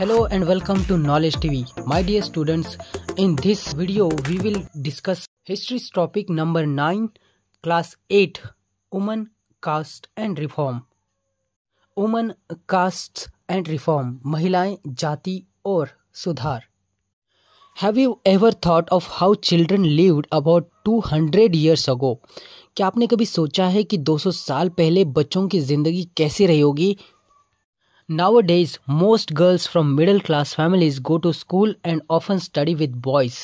Hello and welcome to Knowledge TV. My dear students, in this video we will discuss history's topic number 9, class 8, Women, Caste and Reform. Women caste and reform, महिलाएं, जाति और सुधार. Have you ever thought of how children lived about 200 years ago? क्या आपने कभी सोचा है कि 200 साल पहले बच्चों की ज़िंदगी कैसी रही होगी? Nowadays, most girls from middle class families go to school and often study with boys.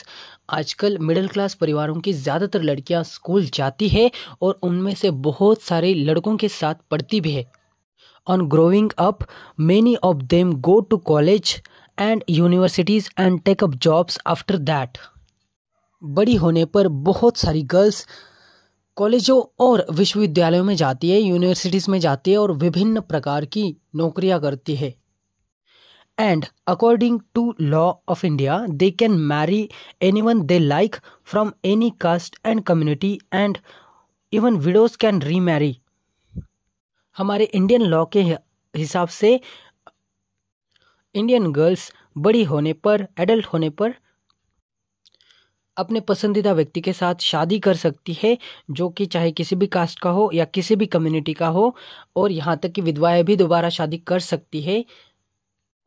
आजकल मिडिल क्लास परिवारों की ज़्यादातर लड़कियां स्कूल जाती है और उनमें से बहुत सारे लड़कों के साथ पढ़ती भी है. On growing up, many of them go to college and universities and take up jobs after that. बड़ी होने पर बहुत सारी गर्ल्स कॉलेजों और विश्वविद्यालयों में जाती है, यूनिवर्सिटीज़ में जाती है और विभिन्न प्रकार की नौकरियां करती है. And according to law of India, they can marry anyone they like from any caste and community, and even widows can remarry. हमारे इंडियन लॉ के हिसाब से इंडियन गर्ल्स बड़ी होने पर, एडल्ट होने पर अपने पसंदीदा व्यक्ति के साथ शादी कर सकती है, जो कि चाहे किसी भी कास्ट का हो या किसी भी कम्युनिटी का हो, और यहाँ तक कि विधवाएं भी दोबारा शादी कर सकती है.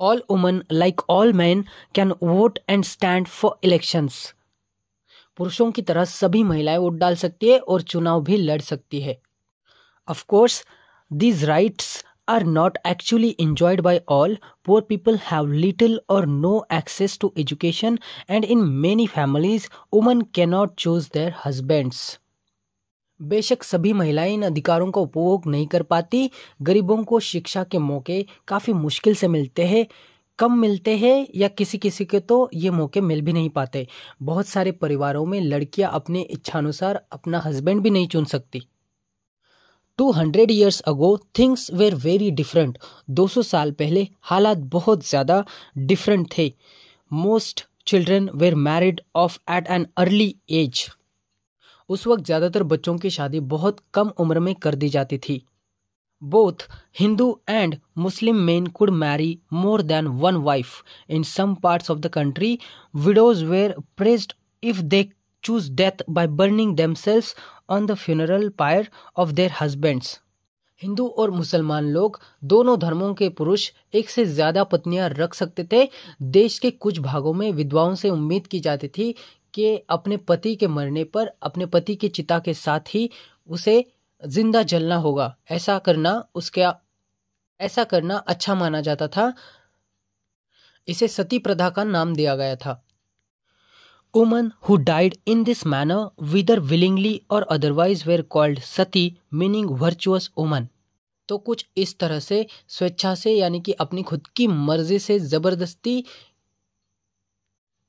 All women like all men can vote and stand for elections. पुरुषों की तरह सभी महिलाएं वोट डाल सकती है और चुनाव भी लड़ सकती है. Of course These rights are not actually enjoyed by all. Poor people have little or no access to education, and in many families, women cannot choose their husbands. बेशक सभी महिलाएं इन अधिकारों का उपभोग नहीं कर पाती. गरीबों को शिक्षा के मौके काफ़ी मुश्किल से मिलते हैं, कम मिलते हैं, या किसी किसी के तो ये मौके मिल भी नहीं पाते. बहुत सारे परिवारों में लड़कियां अपने इच्छानुसार अपना हस्बैंड भी नहीं चुन सकती. 200 years ago things were very different. 200 साल पहले हालात बहुत ज़्यादा डिफरेंट थे. Most children were married of at an early age. उस वक्त ज़्यादातर बच्चों की शादी बहुत कम उम्र में कर दी जाती थी. Both Hindu and Muslim men could marry more than one wife. In some parts of the country widows were pressed if they choose death by burning themselves on the funeral pyre of their husbands. Hindu और मुसलमान लोग, दोनों धर्मों के पुरुष, एक से ज़्यादा पत्नियां रख सकते थे. देश के कुछ भागों में विधवाओं से उम्मीद की जाती थी कि अपने पति के मरने पर अपने पति की चिता के साथ ही उसे जिंदा जलना होगा. ऐसा करना अच्छा माना जाता था. इसे सती प्रथा का नाम दिया गया था. Women who died in this manner, whether willingly or otherwise, were called sati, meaning virtuous woman. तो कुछ इस तरह से स्वेच्छा से, यानी कि अपनी खुद की मर्जी से, जबरदस्ती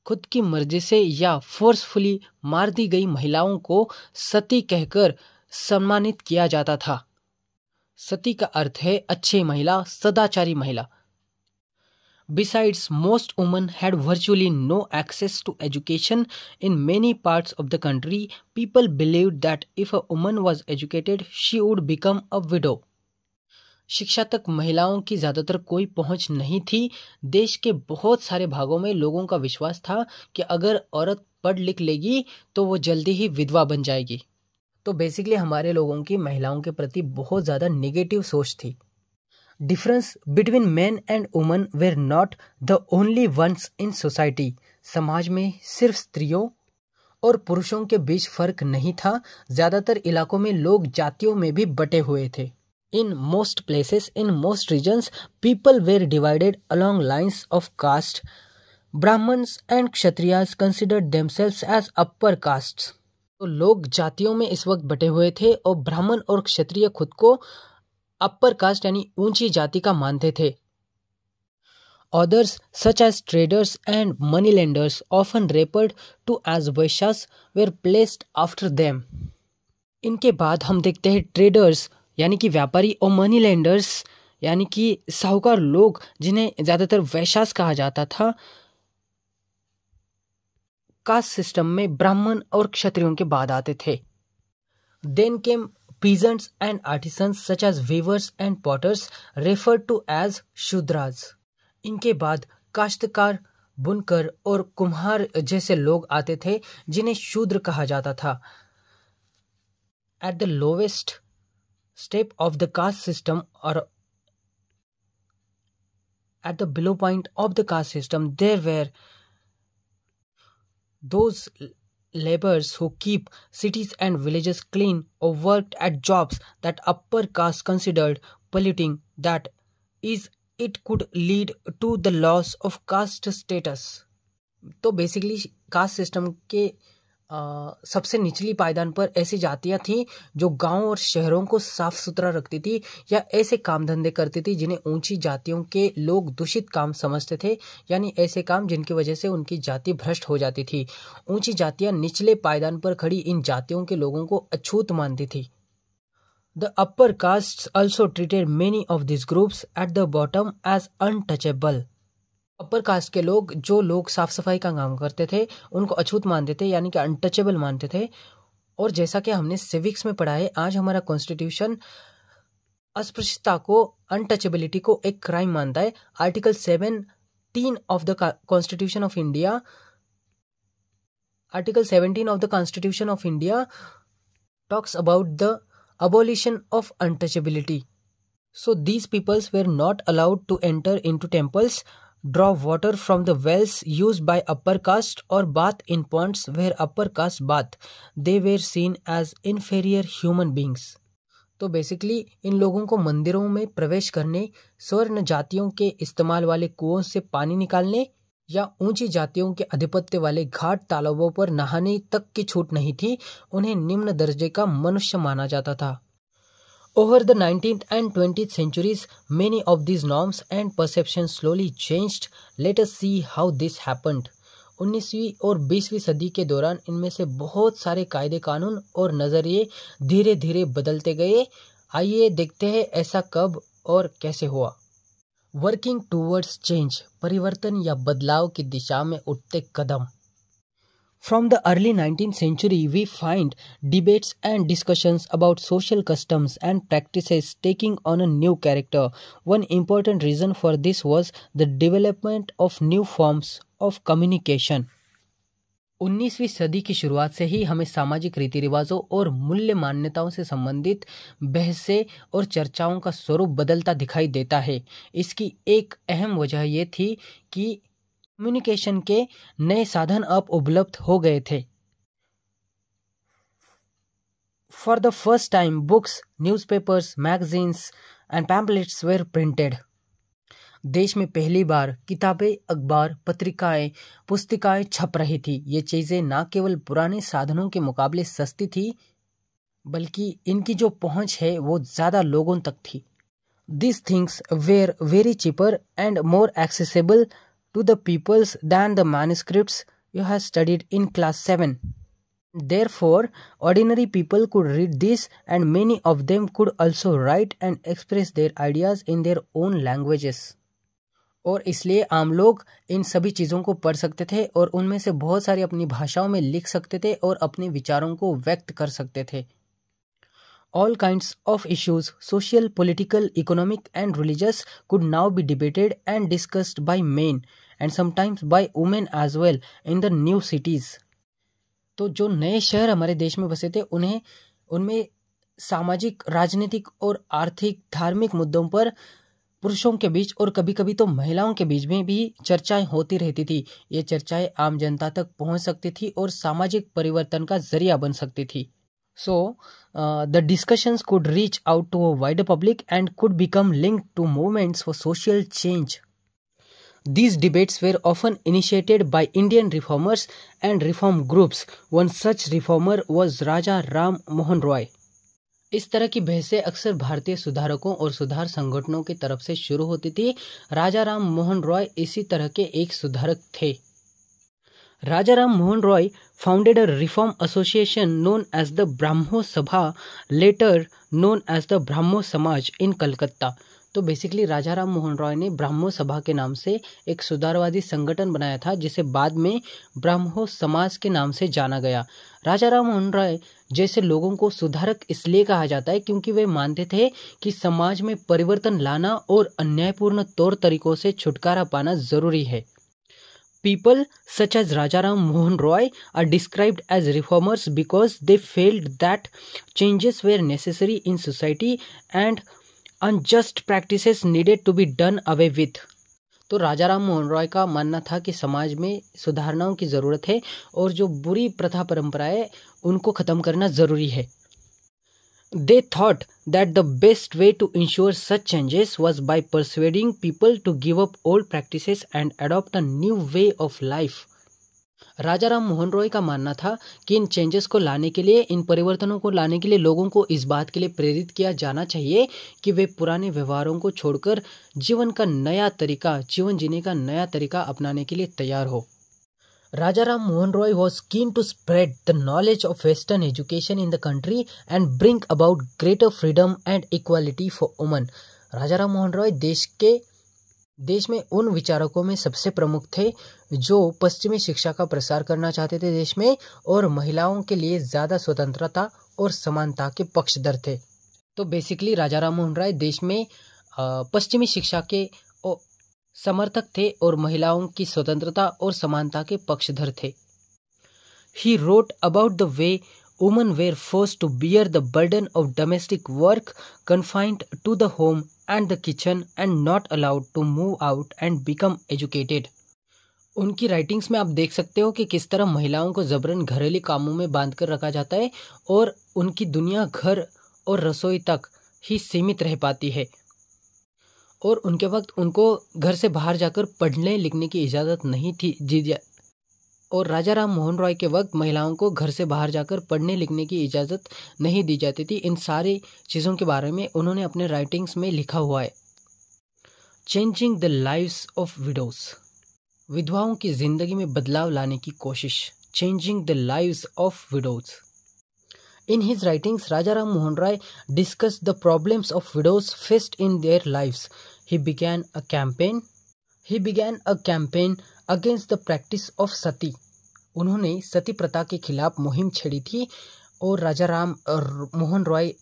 खुद की मर्जी से या फोर्सफुली मार दी गई महिलाओं को सती कहकर सम्मानित किया जाता था. सती का अर्थ है अच्छी महिला, सदाचारी महिला. Besides, most women had virtually no access to education. In many parts of the country, people believed that if a woman was educated, she would become a widow. शिक्षा तक महिलाओं की ज़्यादातर कोई पहुंच नहीं थी. देश के बहुत सारे भागों में लोगों का विश्वास था कि अगर औरत पढ़ लिख लेगी तो वो जल्दी ही विधवा बन जाएगी. तो बेसिकली हमारे लोगों की महिलाओं के प्रति बहुत ज़्यादा नेगेटिव सोच थी. Difference between men and women were not the only ones in society. समाज में सिर्फ स्त्रियों और पुरुषों के बीच फर्क नहीं था. ज़्यादातर इलाकों में लोग जातियों में भी बटे हुए थे. In most places, in most regions, people were divided along lines of caste. Brahmins and Kshatriyas considered themselves as upper castes. तो लोग जातियों में इस वक्त बटे हुए थे और ब्राह्मण और क्षत्रिय खुद को अपर कास्ट यानी ऊंची जाति का मानते थे. Others such as traders and money lenders, often referred to as vaishyas, were placed after them. इनके बाद हम देखते हैं ट्रेडर्स यानी कि व्यापारी और मनी लेंडर्स यानी कि साहूकार लोग, जिन्हें ज़्यादातर वैश्यास कहा जाता था. कास्ट सिस्टम में ब्राह्मण और क्षत्रियों के बाद आते थे. Then came peasants and artisans such as weavers and potters, referred to as shudras. इनके बाद काश्तकार, बुनकर और कुम्हार जैसे लोग आते थे जिन्हें शूद्र कहा जाता था। At the lowest step of the caste system और at the below point of the caste system there were those laborers who keep cities and villages clean or worked at jobs that upper caste considered polluting, that is it could lead to the loss of caste status। तो basically caste system के सबसे निचली पायदान पर ऐसी जातियाँ थीं जो गांव और शहरों को साफ सुथरा रखती थी या ऐसे काम धंधे करती थी जिन्हें ऊंची जातियों के लोग दूषित काम समझते थे, यानी ऐसे काम जिनकी वजह से उनकी जाति भ्रष्ट हो जाती थी। ऊंची जातियाँ निचले पायदान पर खड़ी इन जातियों के लोगों को अछूत मानती थी। The upper caste also treated many of this groups at the bottom as untouchable. Upper caste के लोग, जो लोग साफ सफाई का काम करते थे, उनको अछूत मानते थे, यानी कि अनटचेबल मानते थे। और जैसा कि हमने सिविक्स में पढ़ा है, आज हमारा कॉन्स्टिट्यूशन अस्पृश्यता को, अनटचेबिलिटी को एक क्राइम मानता है। Article 7(3) of the constitution of India, article 17 of the constitution of India talks about the abolition of untouchability. So these peoples were not allowed to enter in to temples, draw water from the wells used by upper caste or bath in ponds where upper caste bathed. They were seen as inferior human beings। तो basically इन लोगों को मंदिरों में प्रवेश करने, स्वर्ण जातियों के इस्तेमाल वाले कुओं से पानी निकालने या ऊंची जातियों के आधिपत्य वाले घाट तालाबों पर नहाने तक की छूट नहीं थी। उन्हें निम्न दर्जे का मनुष्य माना जाता था। Over the 19th and 20th centuries, many of these norms and perceptions slowly changed. Let us see how this happened। 19वीं और 20वीं सदी के दौरान इनमें से बहुत सारे कायदे कानून और नज़रिए धीरे धीरे बदलते गए। आइए देखते हैं ऐसा कब और कैसे हुआ। वर्किंग टूवर्ड्स चेंज, परिवर्तन या बदलाव की दिशा में उठते कदम। From the early 19th century, we find debates and discussions about social customs and practices taking on a new character. One important reason for this was the development of new forms of communication। 19वीं सदी की शुरुआत से ही हमें सामाजिक रीति रिवाजों और मूल्य मान्यताओं से संबंधित बहसें और चर्चाओं का स्वरूप बदलता दिखाई देता है। इसकी एक अहम वजह यह थी कि कम्युनिकेशन के नए साधन अब उपलब्ध हो गए थे। For the first time books, newspapers, magazines and pamphlets were printed. देश में पहली बार किताबें, अखबार, पत्रिकाएं, पुस्तिकाएं छप रही थी। ये चीज़ें न केवल पुराने साधनों के मुकाबले सस्ती थी, बल्कि इनकी जो पहुंच है वो ज़्यादा लोगों तक थी। This things were very cheaper and more accessible to the peoples than the manuscripts you have studied in class 7. Therefore, ordinary people could read this and many of them could also write and express their ideas in their own languages। और इसलिए आम लोग इन सभी चीज़ों को पढ़ सकते थे और उनमें से बहुत सारी अपनी भाषाओं में लिख सकते थे और अपने विचारों को व्यक्त कर सकते थे। All kinds of issues, social, political, economic and religious could now be debated and discussed by men and sometimes by women as well in the new cities। तो जो नए शहर हमारे देश में बसे थे, उन्हें उनमें सामाजिक, राजनीतिक और आर्थिक, धार्मिक मुद्दों पर पुरुषों के बीच और कभी कभी तो महिलाओं के बीच में भी चर्चाएं होती रहती थी। ये चर्चाएं आम जनता तक पहुंच सकती थी और सामाजिक परिवर्तन का जरिया बन सकती थी। So the discussions could reach out to a wider public and could become linked to movements for social change। These debates were often initiated by Indian reformers and reform groups। One such reformer was Raja Ram Mohan Roy। इस तरह की बहसें अक्सर भारतीय सुधारकों और सुधार संगठनों की तरफ से शुरू होती थी। राजा राम मोहन रॉय इसी तरह के एक सुधारक थे। Raja Ram Mohan Roy founded a reform association known as the Brahmo Sabha, later known as the Brahmo Samaj in Calcutta। तो बेसिकली राजा राम मोहन रॉय ने ब्राह्मो सभा के नाम से एक सुधारवादी संगठन बनाया था, जिसे बाद में ब्राह्मो समाज के नाम से जाना गया। राजा राम मोहन रॉय जैसे लोगों को सुधारक इसलिए कहा जाता है क्योंकि वे मानते थे कि समाज में परिवर्तन लाना और अन्यायपूर्ण तौर तरीकों से छुटकारा पाना जरूरी है। People such as Raja Ram Mohan Roy are described as reformers because they felt that changes were necessary in society and unjust practices needed to be done away with. तो राजा राम मोहन रॉय का मानना था कि समाज में सुधारणाओं की ज़रूरत है और जो बुरी प्रथा परंपराएं उनको ख़त्म करना ज़रूरी है। They thought that the best way to ensure such changes was by persuading people to give up old practices and adopt a new way of life. राजा राम मोहन रॉय का मानना था कि इन चेंजेस को लाने के लिए, इन परिवर्तनों को लाने के लिए लोगों को इस बात के लिए प्रेरित किया जाना चाहिए कि वे पुराने व्यवहारों को छोड़कर जीवन का नया तरीका, जीवन जीने का नया तरीका अपनाने के लिए तैयार हो। Raja Ram Mohan Roy was keen to spread the knowledge of Western education in the country and bring about greater freedom and equality for women. Raja Ram Mohan Roy देश में उन विचारकों में सबसे प्रमुख थे जो पश्चिमी शिक्षा का प्रसार करना चाहते थे देश में, और महिलाओं के लिए ज़्यादा स्वतंत्रता और समानता के पक्षधर थे। तो बेसिकली राजा राम मोहन रॉय देश में पश्चिमी शिक्षा के समर्थक थे और महिलाओं की स्वतंत्रता और समानता के पक्षधर थे। He wrote about the way women were forced to bear the burden of domestic work, confined to the home and the kitchen, and not allowed to move out and become educated. उनकी writings में आप देख सकते हो कि किस तरह महिलाओं को जबरन घरेलू कामों में बांध कर रखा जाता है और उनकी दुनिया घर और रसोई तक ही सीमित रह पाती है, और उनके वक्त उनको घर से बाहर जाकर पढ़ने लिखने की इजाज़त नहीं थी और राजा राम मोहन रॉय के वक्त महिलाओं को घर से बाहर जाकर पढ़ने लिखने की इजाज़त नहीं दी जाती थी। इन सारी चीज़ों के बारे में उन्होंने अपने राइटिंग्स में लिखा हुआ है। Changing the lives of widows, विधवाओं की ज़िंदगी में बदलाव लाने की कोशिश। Changing the lives of widows. In his writings, Raja Ram Mohan Roy discussed the problems of widows faced in their lives. He began a campaign against the practice of sati. उन्होंने सती प्रथा के खिलाफ मुहिम छेड़ी थी, और राजा राम मोहन रॉय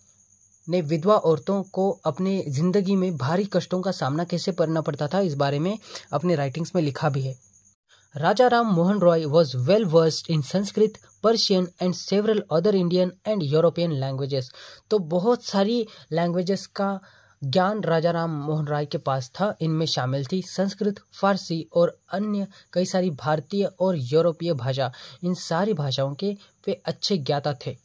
ने विधवा औरतों को अपने जिंदगी में भारी कष्टों का सामना कैसे करना पड़ता था, इस बारे में अपने राइटिंग्स में लिखा भी है। Raja Ram Mohan Roy was well versed in Sanskrit, Persian and several other Indian and European languages. तो बहुत सारी languages का ज्ञान राजा राम मोहन रॉय के पास था। इनमें शामिल थी संस्कृत, फारसी और अन्य कई सारी भारतीय और यूरोपीय भाषा। इन सारी भाषाओं के वे अच्छे ज्ञाता थे।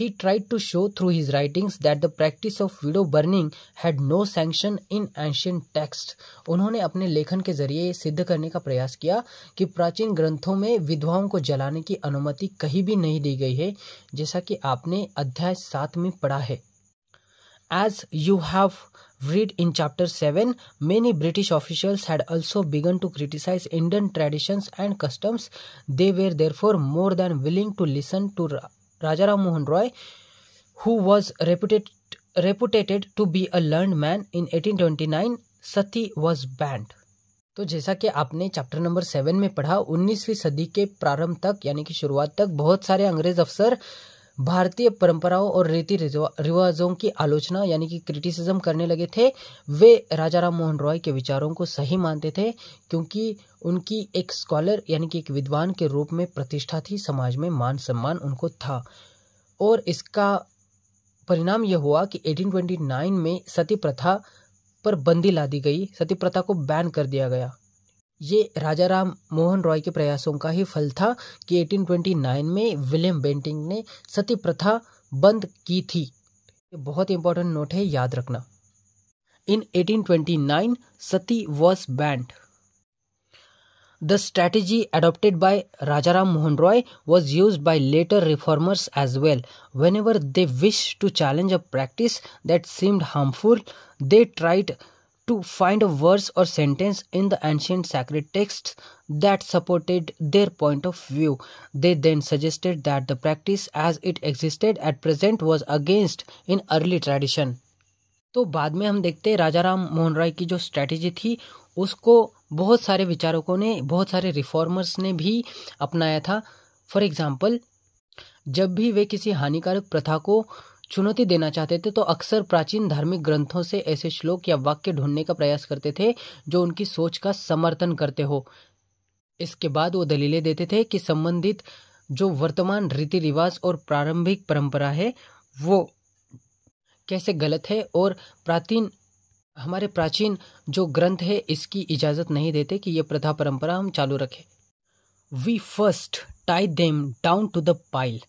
He tried to show through his writings that the practice of widow burning had no sanction in ancient texts. उन्होंने अपने लेखन के जरिए सिद्ध करने का प्रयास किया कि प्राचीन ग्रंथों में विधवाओं को जलाने की अनुमति कहीं भी नहीं दी गई है, जैसा कि आपने अध्याय 7 में पढ़ा है। As you have read in chapter 7, many British officials had also begun to criticize Indian traditions and customs. They were therefore more than willing to listen to Raja Ram Mohan Roy, who was reputed to be a learned man. In 1829, sati was banned. तो जैसा कि आपने chapter number 7 में पढ़ा, 19वीं सदी के प्रारंभ तक, यानी कि शुरुआत तक, बहुत सारे अंग्रेज अफसर भारतीय परंपराओं और रीति रिवाजों की आलोचना, यानी कि क्रिटिसिज्म करने लगे थे। वे राजा राम मोहन रॉय के विचारों को सही मानते थे क्योंकि उनकी एक स्कॉलर, यानी कि एक विद्वान के रूप में प्रतिष्ठा थी, समाज में मान सम्मान उनको था, और इसका परिणाम यह हुआ कि 1829 में सती प्रथा पर बंदी ला दी गई, सती प्रथा को बैन कर दिया गया। ये राजा राम मोहन रॉय के प्रयासों का ही फल था कि 1829 में विलियम बेंटिंक ने सती प्रथा बंद की थी। ये बहुत इंपॉर्टेंट नोट है, याद रखना। In 1829 sati was banned. The strategy adopted by Raja Ram Mohan Roy was used by later reformers as well. Whenever they wished to challenge a practice that seemed harmful, they tried to find a verse or sentence in the ancient sacred texts that supported their point of view. They then suggested that the practice as it existed at present was against in early tradition. तो बाद में हम देखते हैं राजा राम मोहन रॉय की जो strategy थी उसको बहुत सारे विचारकों ने, बहुत सारे रिफॉर्मर्स ने भी अपनाया था। फॉर एग्जाम्पल, जब भी वे किसी हानिकारक प्रथा को चुनौती देना चाहते थे तो अक्सर प्राचीन धार्मिक ग्रंथों से ऐसे श्लोक या वाक्य ढूंढने का प्रयास करते थे जो उनकी सोच का समर्थन करते हो। इसके बाद वो दलीलें देते थे कि संबंधित जो वर्तमान रीति रिवाज और प्रारंभिक परंपरा है वो कैसे गलत है और हमारे प्राचीन जो ग्रंथ है इसकी इजाज़त नहीं देते कि ये प्रथा परंपरा हम चालू रखें। We first tie them down to the pile,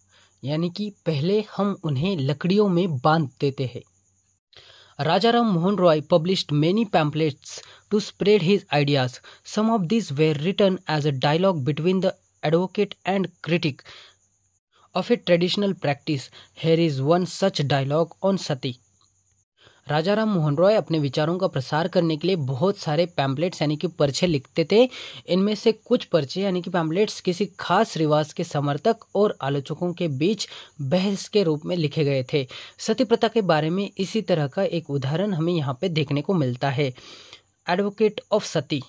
यानी कि पहले हम उन्हें लकड़ियों में बांध देते हैं। Raja Ram Mohan Roy published many pamphlets to spread his ideas. Some of these were written as a dialogue between the advocate and critic of a traditional practice. Here is one such dialogue on sati. राजा राम मोहन रॉय अपने विचारों का प्रसार करने के लिए बहुत सारे pamphlets यानी कि पर्चे लिखते थे। इनमें से कुछ पर्चे यानी कि पैम्पलेट्स किसी खास रिवाज के समर्थक और आलोचकों के बीच बहस के रूप में लिखे गए थे। सती प्रथा के बारे में इसी तरह का एक उदाहरण हमें यहाँ पे देखने को मिलता है। एडवोकेट ऑफ सती,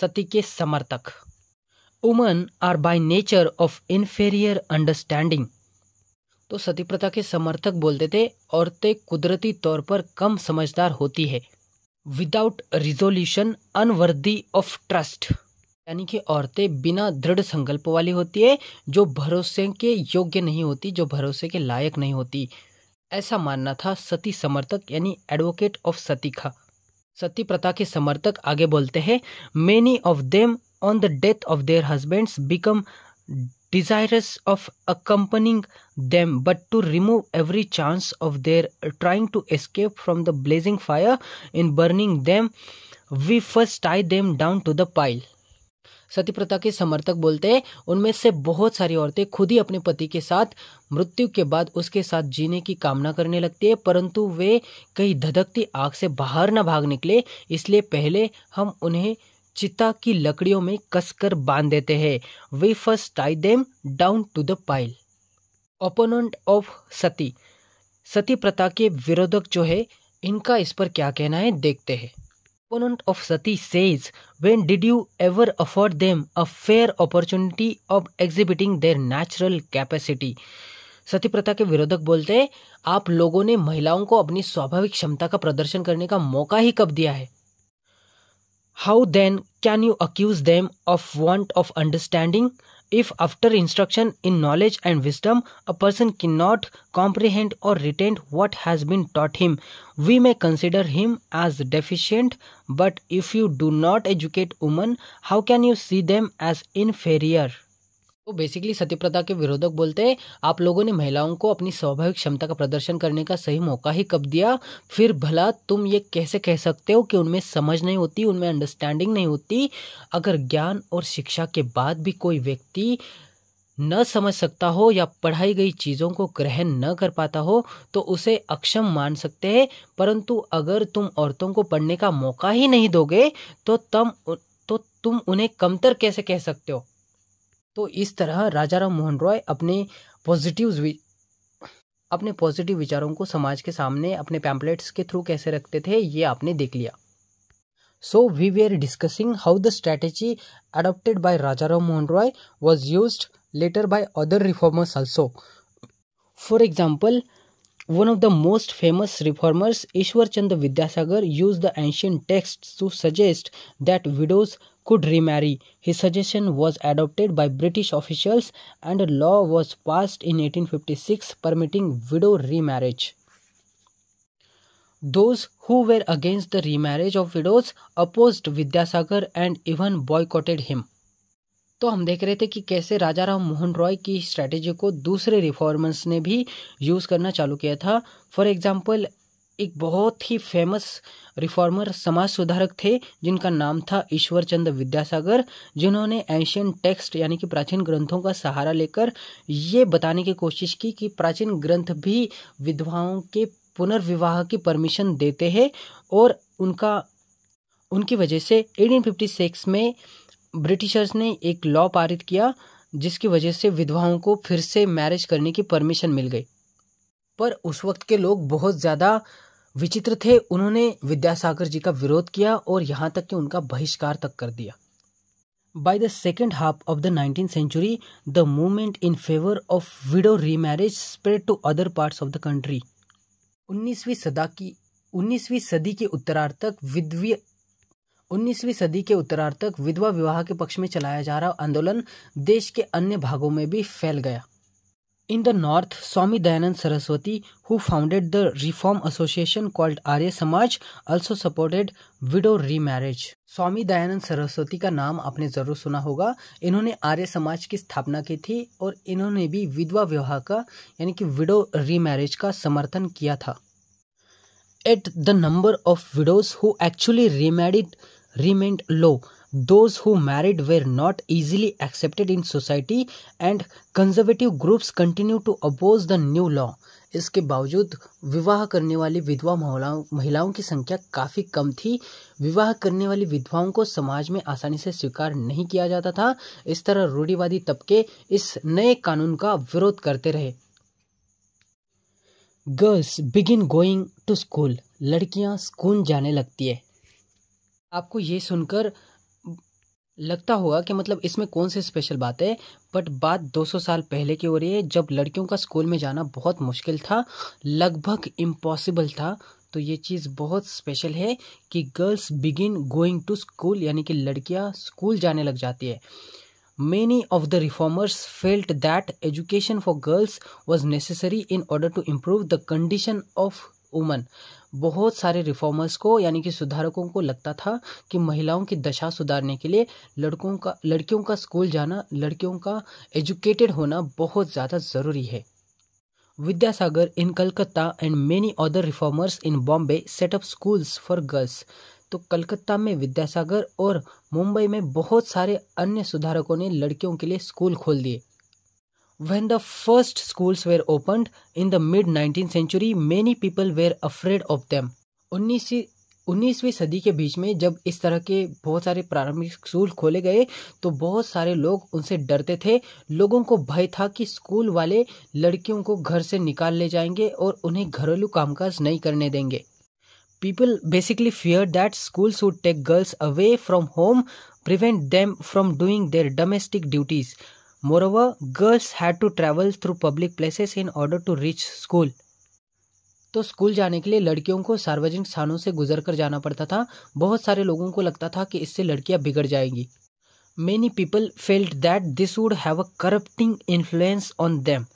सती के समर्थक। Women are by nature of inferior understanding, तो सती प्रथा के समर्थक बोलते थे औरतें कुदरती तौर पर कम समझदार होती है। Without resolution unworthy of trust, यानी कि औरतें बिना दृढ़ संकल्प वाली होती है, जो भरोसे के योग्य नहीं होती, जो भरोसे के लायक नहीं होती। ऐसा मानना था सती समर्थक यानी एडवोकेट ऑफ सती का। सती प्रथा के समर्थक आगे बोलते हैं, many of them on the death of their husbands become desirous of accompanying them, but to remove every chance of their trying to escape from the blazing fire, in burning them, we first tie them down to the pile. Sati प्रथा के समर्थक बोलते हैं, उनमें से बहुत सारी औरतें खुद ही अपने पति के साथ मृत्यु के बाद उसके साथ जीने की कामना करने लगती है, परंतु वे कहीं धधकती आग से बाहर न भाग निकले, इसलिए पहले हम उन्हें चिता की लकड़ियों में कसकर बांध देते हैं। We first tie them down to the pile. Opponent of sati, sati प्रथा के विरोधक जो है, इनका इस पर क्या कहना है देखते हैं। Opponent of sati says, when did you ever afford them a fair opportunity of exhibiting their natural capacity. Sati प्रथा के विरोधक बोलते हैं, आप लोगों ने महिलाओं को अपनी स्वाभाविक क्षमता का प्रदर्शन करने का मौका ही कब दिया है। How then can you accuse them of want of understanding if after instruction in knowledge and wisdom a person cannot comprehend or retain what has been taught him? We may consider him as deficient, but if you do not educate women, how can you see them as inferior? तो basically sati प्रथा के विरोधक बोलते हैं, आप लोगों ने महिलाओं को अपनी स्वाभाविक क्षमता का प्रदर्शन करने का सही मौका ही कब दिया, फिर भला तुम ये कैसे कह सकते हो कि उनमें समझ नहीं होती, उनमें अंडरस्टैंडिंग नहीं होती। अगर ज्ञान और शिक्षा के बाद भी कोई व्यक्ति न समझ सकता हो या पढ़ाई गई चीज़ों को ग्रहण न कर पाता हो तो उसे अक्षम मान सकते हैं, परंतु अगर तुम औरतों को पढ़ने का मौका ही नहीं दोगे तो तुम उन्हें कमतर कैसे कह सकते हो। तो इस तरह राजा राम मोहन रॉय अपने पॉजिटिव विचारों को समाज के सामने अपने पैम्पलेट्स के थ्रू कैसे रखते थे, ये आपने देख लिया। So we were discussing how the strategy adopted by Rajaram Mohan Roy was used later by other reformers also. For example, one of the most famous reformers, Ishwarchandra Vidyasagar, used the ancient texts to suggest that widows could remarry. His suggestion was adopted by British officials and a law was passed in 1856 permitting widow remarriage. Those who were against the remarriage of widows opposed Vidyasagar and even boycotted him. तो हम देख रहे थे कि कैसे राजा राम मोहन रॉय की strategy को दूसरे रिफॉर्मर्स ने भी यूज़ करना चालू किया था। फॉर एग्जाम्पल, एक बहुत ही फेमस रिफॉर्मर समाज सुधारक थे जिनका नाम था ईश्वर चंद्र विद्यासागर, जिन्होंने एंशियंट टेक्स्ट यानी कि प्राचीन ग्रंथों का सहारा लेकर ये बताने की कोशिश की कि प्राचीन ग्रंथ भी विधवाओं के पुनर्विवाह की परमिशन देते हैं, और उनकी वजह से 1856 में ब्रिटिशर्स ने एक लॉ पारित किया जिसकी वजह से विधवाओं को फिर से मैरिज करने की परमिशन मिल गई। पर उस वक्त के लोग बहुत ज़्यादा विचित्र थे। उन्होंने विद्यासागर जी का विरोध किया और यहाँ तक कि उनका बहिष्कार तक कर दिया। By the second half of the 19th century, the movement in favor of widow remarriage spread to other parts of the country. 19वीं सदी के उत्तरार्ध तक विधवा विवाह के पक्ष में चलाया जा रहा आंदोलन देश के अन्य भागों में भी फैल गया। In the north, Swami Dayanand Saraswati, who founded the reform association called Arya Samaj, also supported widow remarriage. Swami Dayanand Saraswati का नाम आपने जरूर सुना होगा। इन्होंने आर्य समाज की स्थापना की थी और इन्होंने भी विधवा विवाह का यानी कि विडो रीमैरिज का समर्थन किया था। At the number of widows who actually remarried remained low, those who married were not easily accepted in society and conservative groups continue to oppose the new law. इसके बावजूद विवाह करने वाली विधवा महिलाओं की संख्या काफ़ी कम थी। विवाह करने वाली विधवाओं को समाज में आसानी से स्वीकार नहीं किया जाता था। इस तरह रूढ़िवादी तबके इस नए कानून का विरोध करते रहे। Girls begin going to school, लड़कियां स्कूल जाने लगती है। आपको ये सुनकर लगता होगा कि मतलब इसमें कौन सी स्पेशल बात है, बट बात 200 साल पहले की हो रही है, जब लड़कियों का स्कूल में जाना बहुत मुश्किल था, लगभग इम्पॉसिबल था। तो ये चीज़ बहुत स्पेशल है कि girls begin going to school यानी कि लड़कियां स्कूल जाने लग जाती है। Many of the reformers felt that education for girls was necessary in order to improve the condition of women. बहुत सारे रिफॉर्मर्स को यानी कि सुधारकों को लगता था कि महिलाओं की दशा सुधारने के लिए लड़कियों का स्कूल जाना, लड़कियों का एजुकेटेड होना बहुत ज़्यादा ज़रूरी है। Vidyasagar in Calcutta and many other reformers in Bombay set up schools for girls. तो कलकत्ता में विद्यासागर और मुंबई में बहुत सारे अन्य सुधारकों ने लड़कियों के लिए स्कूल खोल दिए। When the first schools were opened in the mid 19th century, many people were afraid of them. 19वीं सदी के बीच में जब इस तरह के बहुत सारे प्रारंभिक स्कूल खोले गए तो बहुत सारे लोग उनसे डरते थे। लोगों को भय था कि स्कूल वाले लड़कियों को घर से निकाल ले जाएंगे और उन्हें घरेलू कामकाज नहीं करने देंगे। People basically feared that schools would take girls away from home, prevent them from doing their domestic duties. Moreover, girls had to travel through public places in order to reach school. तो school जाने के लिए लड़कियों को सार्वजनिक स्थानों से गुजर कर जाना पड़ता था। बहुत सारे लोगों को लगता था कि इससे लड़कियां बिगड़ जाएंगी। Many people felt that this would have a corrupting influence on them.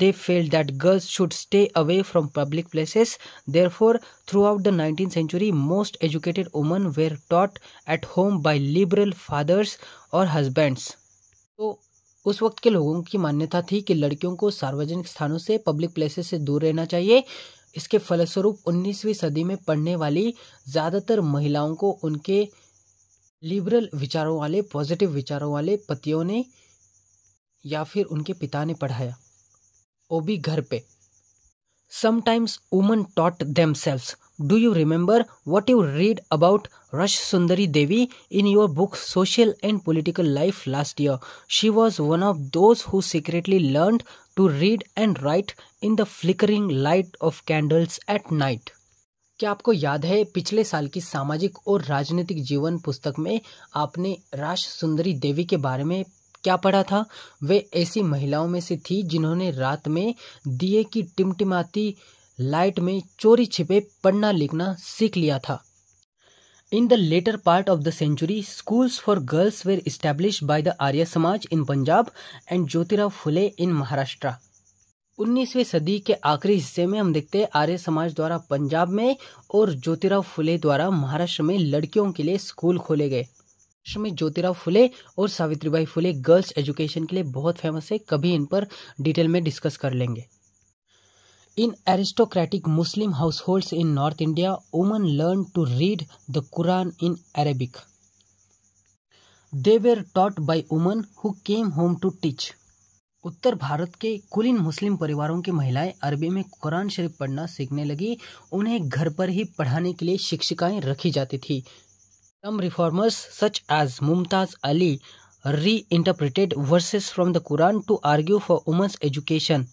They felt that girls should stay away from public places. Therefore, throughout the 19th century, most educated women were taught at home by liberal fathers or husbands. तो उस वक्त के लोगों की मान्यता थी कि लड़कियों को सार्वजनिक स्थानों से, पब्लिक प्लेसेस से दूर रहना चाहिए। इसके फलस्वरूप 19वीं सदी में पढ़ने वाली ज़्यादातर महिलाओं को उनके लिबरल विचारों वाले, पॉजिटिव विचारों वाले पतियों ने या फिर उनके पिता ने पढ़ाया, वो भी घर पे। Sometimes women taught themselves. Do you remember what you read about rush Sundari Devi in your book social and political life last year? She was one of those who secretly learned to read and write in the flickering light of candles at night. क्या आपको याद है पिछले साल की सामाजिक और राजनीतिक जीवन पुस्तक में आपने राश सुंदरी देवी के बारे में क्या पढ़ा था? वे ऐसी महिलाओं में से थी जिन्होंने रात में दिए की टिमटिमाती लाइट में चोरी छिपे पढ़ना लिखना सीख लिया था। In the later part of the century, schools for girls were established by the Arya Samaj in Punjab and Jyotirao Phule in Maharashtra. 19वीं सदी के आखिरी हिस्से में हम देखते हैं आर्य समाज द्वारा पंजाब में और ज्योतिराव फुले द्वारा महाराष्ट्र में लड़कियों के लिए स्कूल खोले गए। महाराष्ट्र में ज्योतिराव फुले और सावित्रीबाई फुले गर्ल्स एजुकेशन के लिए बहुत फेमस है, कभी इन पर डिटेल में डिस्कस कर लेंगे। In aristocratic Muslim households in north India, women learn to read the Quran in Arabic. They were taught by women who came home to teach. उत्तर भारत के कुलीन मुस्लिम परिवारों की महिलाएं अरबी में कुरान शरीफ पढ़ना सीखने लगी। उन्हें घर पर ही पढ़ाने के लिए शिक्षिकाएं रखी जाती थी। Some reformers such as Mumtaz Ali reinterpreted verses from the Quran to argue for women's education.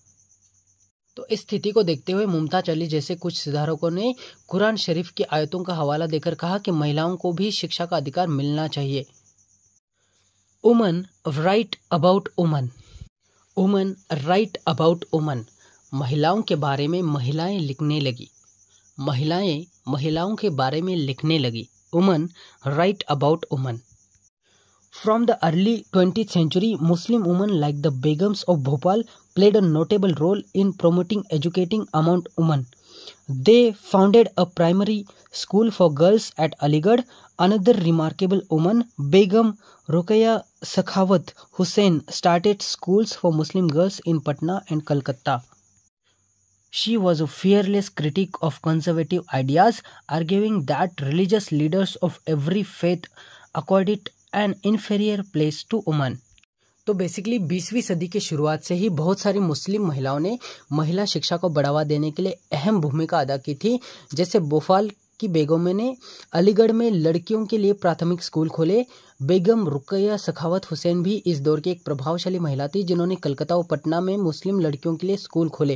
तो इस स्थिति को देखते हुए मुमताज अली जैसे कुछ सुधारकों ने कुरान शरीफ की आयतों का हवाला देकर कहा कि महिलाओं को भी शिक्षा का अधिकार मिलना चाहिए। Women write about women, women write about women, महिलाओं के बारे में महिलाएं लिखने लगी, महिलाएं महिलाओं के बारे में लिखने लगी। Women write about women. From the early 20th century, Muslim women like the Begums of Bhopal played a notable role in promoting educating among women. They founded a primary school for girls at Aligarh. Another remarkable woman, Begum Ruqayya Sakhawat Hussain, started schools for Muslim girls in Patna and Calcutta. She was a fearless critic of conservative ideas, arguing that religious leaders of every faith accorded an inferior place to women. तो बेसिकली 20वीं सदी के शुरुआत से ही बहुत सारी मुस्लिम महिलाओं ने महिला शिक्षा को बढ़ावा देने के लिए अहम भूमिका अदा की थी। जैसे भोपाल की बेगम ने अलीगढ़ में लड़कियों के लिए प्राथमिक स्कूल खोले। बेगम रुकैया सखावत हुसैन भी इस दौर की एक प्रभावशाली महिला थी जिन्होंने कलकत्ता और पटना में मुस्लिम लड़कियों के लिए स्कूल खोले।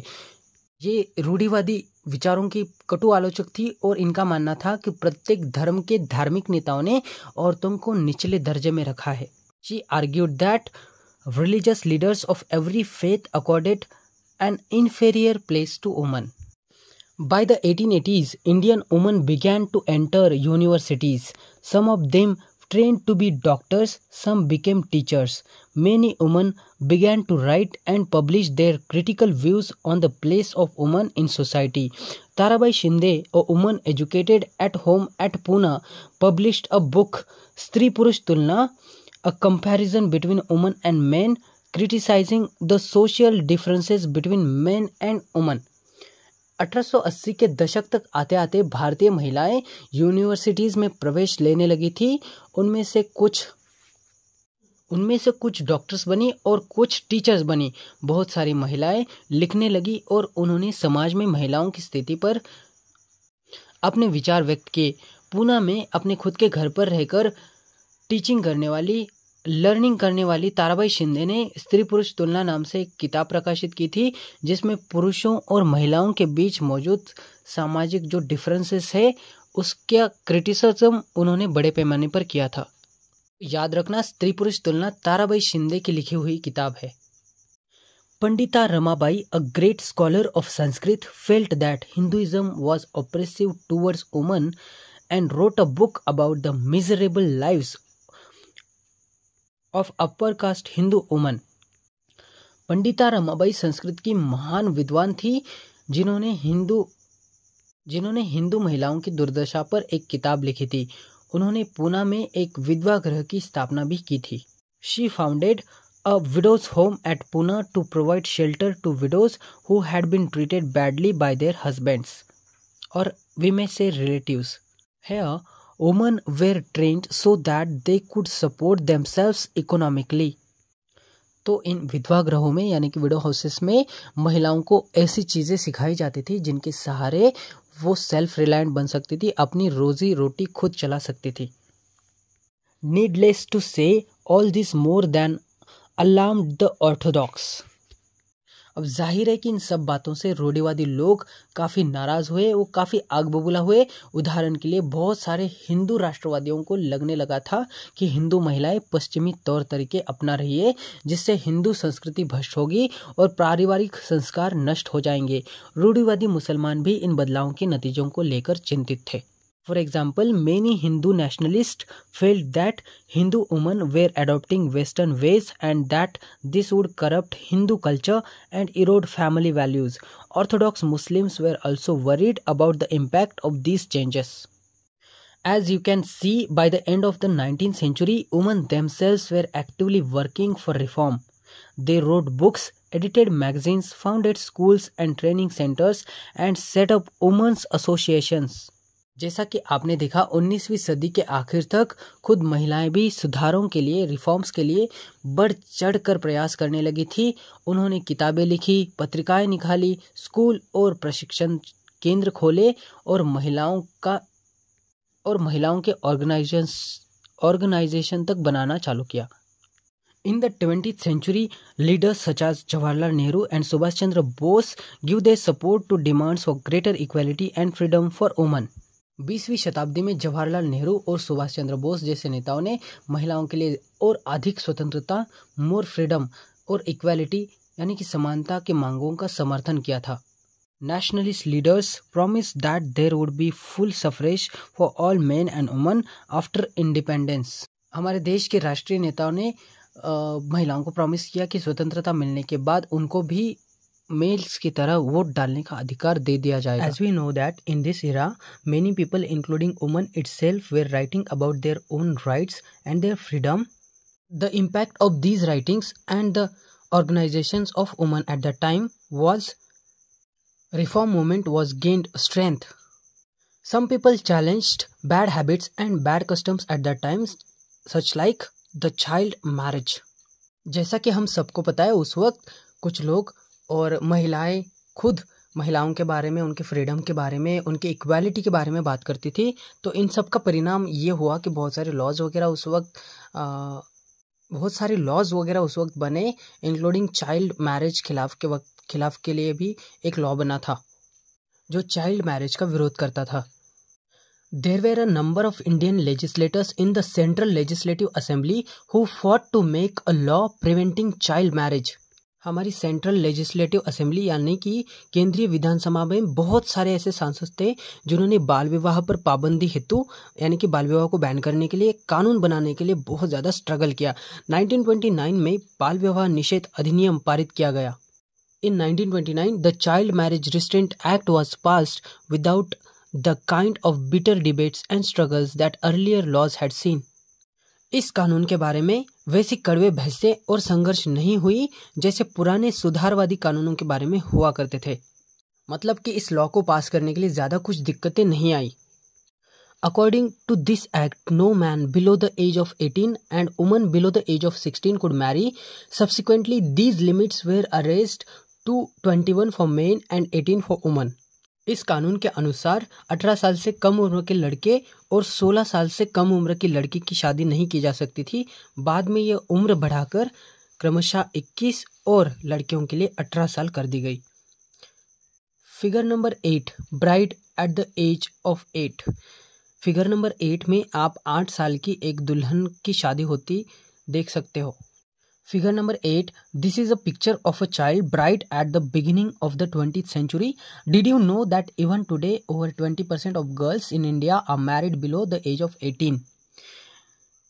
ये रूढ़िवादी विचारों की कटु आलोचक थी और इनका मानना था कि प्रत्येक धर्म के धार्मिक नेताओं ने औरतों को निचले दर्जे में रखा है। She argued that religious leaders of every faith accorded an inferior place to women. By the 1880s, Indian women began to enter universities. Some of them trained to be doctors, some became teachers. Many women began to write and publish their critical views on the place of women in society. Tarabai Shinde, a woman educated at home at Pune, published a book, Stri Purush Tulna, a comparison between women and men, criticizing the social differences between men and women. 1880 के दशक तक आते आते भारतीय महिलाएं universities में प्रवेश लेने लगी थी। उनमें से कुछ डॉक्टर्स बनी और कुछ टीचर्स बनी। बहुत सारी महिलाएं लिखने लगी और उन्होंने समाज में महिलाओं की स्थिति पर अपने विचार व्यक्त किए। पूना में अपने खुद के घर पर रहकर टीचिंग करने वाली, लर्निंग करने वाली ताराबाई शिंदे ने स्त्री पुरुष तुलना नाम से एक किताब प्रकाशित की थी जिसमें पुरुषों और महिलाओं के बीच मौजूद सामाजिक जो डिफरेंसेस है उसका क्रिटिसिज्म उन्होंने बड़े पैमाने पर किया था। याद रखना, स्त्री पुरुष तुलना ताराबाई शिंदे की लिखी हुई किताब है। Pandita Ramabai, a great scholar of Sanskrit, felt that Hinduism was oppressive towards women and wrote a book about the miserable lives of upper caste Hindu women. Pandita Ramabai Sanskrit की महान विद्वान थी जिन्होंने हिंदू महिलाओं की दुर्दशा पर एक किताब लिखी थी। उन्होंने पूना में एक विधवा गृह की स्थापना भी की थी। She founded a widows home at Poona to provide shelter to widows who had been treated badly by their husbands और वीमेन से relatives. Women were trained so that they could support themselves economically. तो इन विधवा गृहों में यानी कि window houses में महिलाओं को ऐसी चीज़ें सिखाई जाती थी जिनके सहारे वो सेल्फ रिलायंट बन सकती थी, अपनी रोजी रोटी खुद चला सकती थी। Needless to say, all this more than alarmed the orthodox. अब जाहिर है कि इन सब बातों से रूढ़िवादी लोग काफ़ी नाराज़ हुए, वो काफ़ी आग बबूला हुए। उदाहरण के लिए बहुत सारे हिंदू राष्ट्रवादियों को लगने लगा था कि हिंदू महिलाएं पश्चिमी तौर तरीके अपना रही है जिससे हिंदू संस्कृति भ्रष्ट होगी और पारिवारिक संस्कार नष्ट हो जाएंगे। रूढ़िवादी मुसलमान भी इन बदलावों के नतीजों को लेकर चिंतित थे। For example, many Hindu nationalists felt that Hindu women were adopting Western ways and that this would corrupt Hindu culture and erode family values. Orthodox Muslims were also worried about the impact of these changes. As you can see, by the end of the 19th century, women themselves were actively working for reform. They wrote books, edited magazines, founded schools and training centers, and set up women's associations. जैसा कि आपने देखा 19वीं सदी के आखिर तक खुद महिलाएं भी सुधारों के लिए, रिफॉर्म्स के लिए बढ़ चढ़ कर प्रयास करने लगी थी। उन्होंने किताबें लिखी, पत्रिकाएं निकाली, स्कूल और प्रशिक्षण केंद्र खोले और महिलाओं के ऑर्गेनाइजेशन तक बनाना चालू किया। In the 20th century, leaders such as Jawaharlal Nehru and Subhas Chandra Bose give their support to demands for greater equality and freedom for women. 20वीं शताब्दी में जवाहरलाल नेहरू और सुभाष चंद्र बोस जैसे नेताओं ने महिलाओं के लिए और अधिक स्वतंत्रता, मोर फ्रीडम और इक्वालिटी यानी कि समानता के मांगों का समर्थन किया था. Nationalist leaders promised that there would be full suffrage for all men and women after independence. हमारे देश के राष्ट्रीय नेताओं ने महिलाओं को प्रॉमिस किया कि स्वतंत्रता मिलने के बाद उनको भी मेल्स की तरह वोट डालने का अधिकार दे दिया जाएगा. As we know that in this era, many people, including women itself, were writing about their own rights and their freedom. The impact of these writings and the organizations of women at the time was reform movement was gained strength. Some people challenged bad habits and bad customs at that time, such like the child marriage. जैसा कि हम सबको पता है, उस वक्त कुछ लोग और महिलाएं खुद महिलाओं के बारे में, उनके फ्रीडम के बारे में, उनके इक्वालिटी के बारे में बात करती थी. तो इन सब का परिणाम ये हुआ कि बहुत सारे लॉज वगैरह उस वक्त बने, इंक्लूडिंग चाइल्ड मैरिज खिलाफ के लिए भी एक लॉ बना था जो चाइल्ड मैरिज का विरोध करता था. There were a number of Indian legislators in the central legislative assembly who fought to make a law preventing child marriage. हमारी सेंट्रल लेजिस्लेटिव असेंबली यानी कि केंद्रीय विधानसभा में बहुत सारे ऐसे सांसद थे जिन्होंने बाल विवाह पर पाबंदी हेतु यानी कि बाल विवाह को बैन करने के लिए कानून बनाने के लिए बहुत ज़्यादा स्ट्रगल किया. 1929 में बाल विवाह निषेध अधिनियम पारित किया गया. In 1929, the Child Marriage Restraint Act was passed without the kind of bitter debates and struggles that earlier laws had seen. इस कानून के बारे में वैसी कड़वे बहसें और संघर्ष नहीं हुई जैसे पुराने सुधारवादी कानूनों के बारे में हुआ करते थे. मतलब कि इस लॉ को पास करने के लिए ज़्यादा कुछ दिक्कतें नहीं आई. According to this act, no man below the age of 18 and woman below the age of 16 could marry. Subsequently, these limits were raised to 21 for men and 18 for women. इस कानून के अनुसार 18 साल से कम उम्र के लड़के और 16 साल से कम उम्र की लड़की की शादी नहीं की जा सकती थी. बाद में यह उम्र बढ़ाकर क्रमशः 21 और लड़कियों के लिए 18 साल कर दी गई. Figure number 8, bride at the age of 8. Figure number 8 में आप 8 साल की एक दुल्हन की शादी होती देख सकते हो. Figure number 8. This is a picture of a child bride at the beginning of the 20th century. Did you know that even today over 20% of girls in India are married below the age of 18?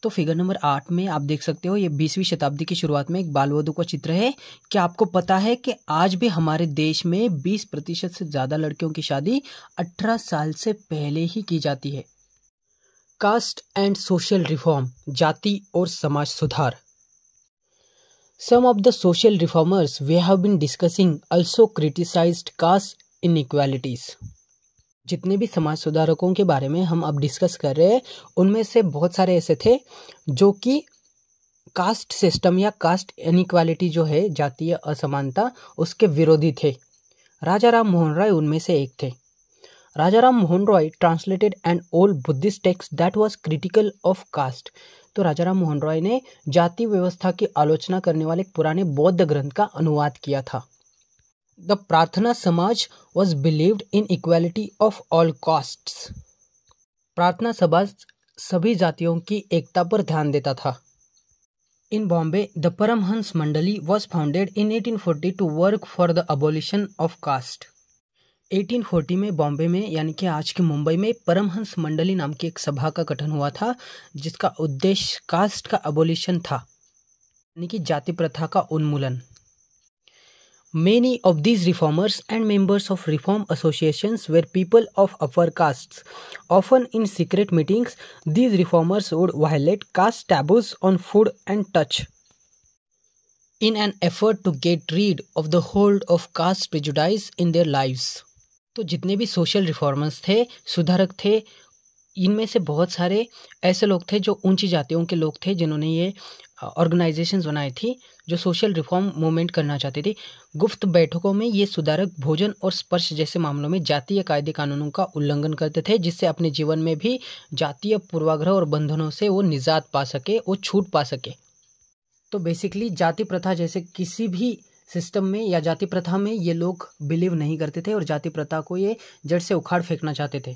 तो figure number 8 में आप देख सकते हो, ये 20वीं शताब्दी की शुरुआत में एक बाल वधू का चित्र है. क्या आपको पता है कि आज भी हमारे देश में 20% से ज़्यादा लड़कियों की शादी 18 साल से पहले ही की जाती है. कास्ट एंड सोशल रिफॉर्म, जाति और समाज सुधार. Some of the social reformers we have been discussing also criticized caste inequalities. जितने भी समाज सुधारकों के बारे में हम अब डिस्कस कर रहे हैं, उनमें से बहुत सारे ऐसे थे जो कि कास्ट सिस्टम या कास्ट इनइक्वालिटी जो है, जातीय असमानता, उसके विरोधी थे. राजा राम मोहन रॉय उनमें से एक थे. Raja Ram Mohan Roy translated an old Buddhist text that was critical of caste. तो राजा राम मोहन रॉय ने जाति व्यवस्था की आलोचना करने वाले पुराने बौद्ध ग्रंथ का अनुवाद किया था. The Prarthana Samaj was believed in equality of all castes. Prarthana Samaj सभी जातियों की एकता पर ध्यान देता था. इन Bombay the Paramhansa Mandali was founded in 1840 to work for the abolition of caste. 1840 में बॉम्बे में यानी कि आज के मुंबई में परमहंस मंडली नाम की एक सभा का गठन हुआ था जिसका उद्देश्य कास्ट का अबोलिशन था यानी कि जाति प्रथा का उन्मूलन. Many of these reformers and members of reform associations were people of upper castes. Often in secret meetings these reformers would violate caste taboos on food and touch. In an effort to get rid of the hold of caste prejudice in their lives. तो जितने भी social reformers थे, सुधारक थे, इनमें से बहुत सारे ऐसे लोग थे जो ऊंची जातियों के लोग थे जिन्होंने ये ऑर्गेनाइजेशंस बनाई थी जो सोशल रिफॉर्म मूवमेंट करना चाहते थे. गुप्त बैठकों में ये सुधारक भोजन और स्पर्श जैसे मामलों में जातीय कायदे कानूनों का उल्लंघन करते थे जिससे अपने जीवन में भी जातीय पूर्वाग्रह और बंधनों से वो निजात पा सके, वो छूट पा सके. तो बेसिकली जाति प्रथा जैसे किसी भी सिस्टम में या जाति प्रथा में ये लोग बिलीव नहीं करते थे और जाति प्रथा को ये जड़ से उखाड़ फेंकना चाहते थे.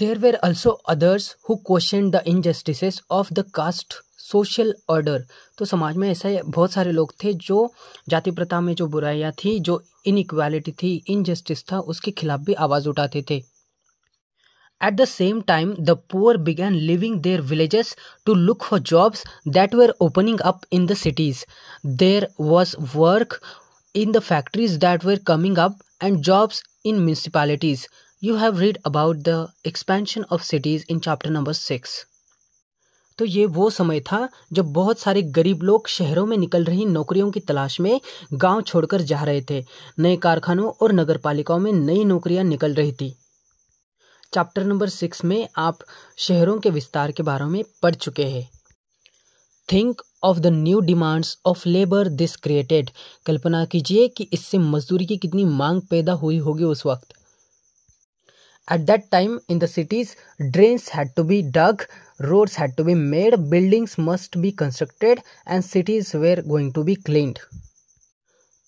There were also others who questioned the injustices of the caste social order. तो समाज में ऐसे बहुत सारे लोग थे जो जाति प्रथा में जो बुराइयाँ थी, जो इनइक्वालिटी थी, इनजस्टिस था, उसके खिलाफ भी आवाज़ उठाते थे. At the same time, the poor began leaving their villages to look for jobs that were opening up in the cities. There was work in the factories that were coming up and jobs in municipalities. You have read about the expansion of cities in chapter number 6. तो ये वो समय था जब बहुत सारे गरीब लोग शहरों में निकल रही नौकरियों की तलाश में गांव छोड़कर जा रहे थे. नए कारखानों और नगरपालिकाओं में नई नौकरियां निकल रही थी. चैप्टर नंबर 6 में आप शहरों के विस्तार के बारे में पढ़ चुके हैं. Think of the new demands of labour this created. कल्पना कीजिए कि इससे मजदूरी की कितनी मांग पैदा हुई होगी उस वक्त. At that time in the cities, drains had to be dug, roads had to be made, buildings must be constructed and cities were going to be cleaned.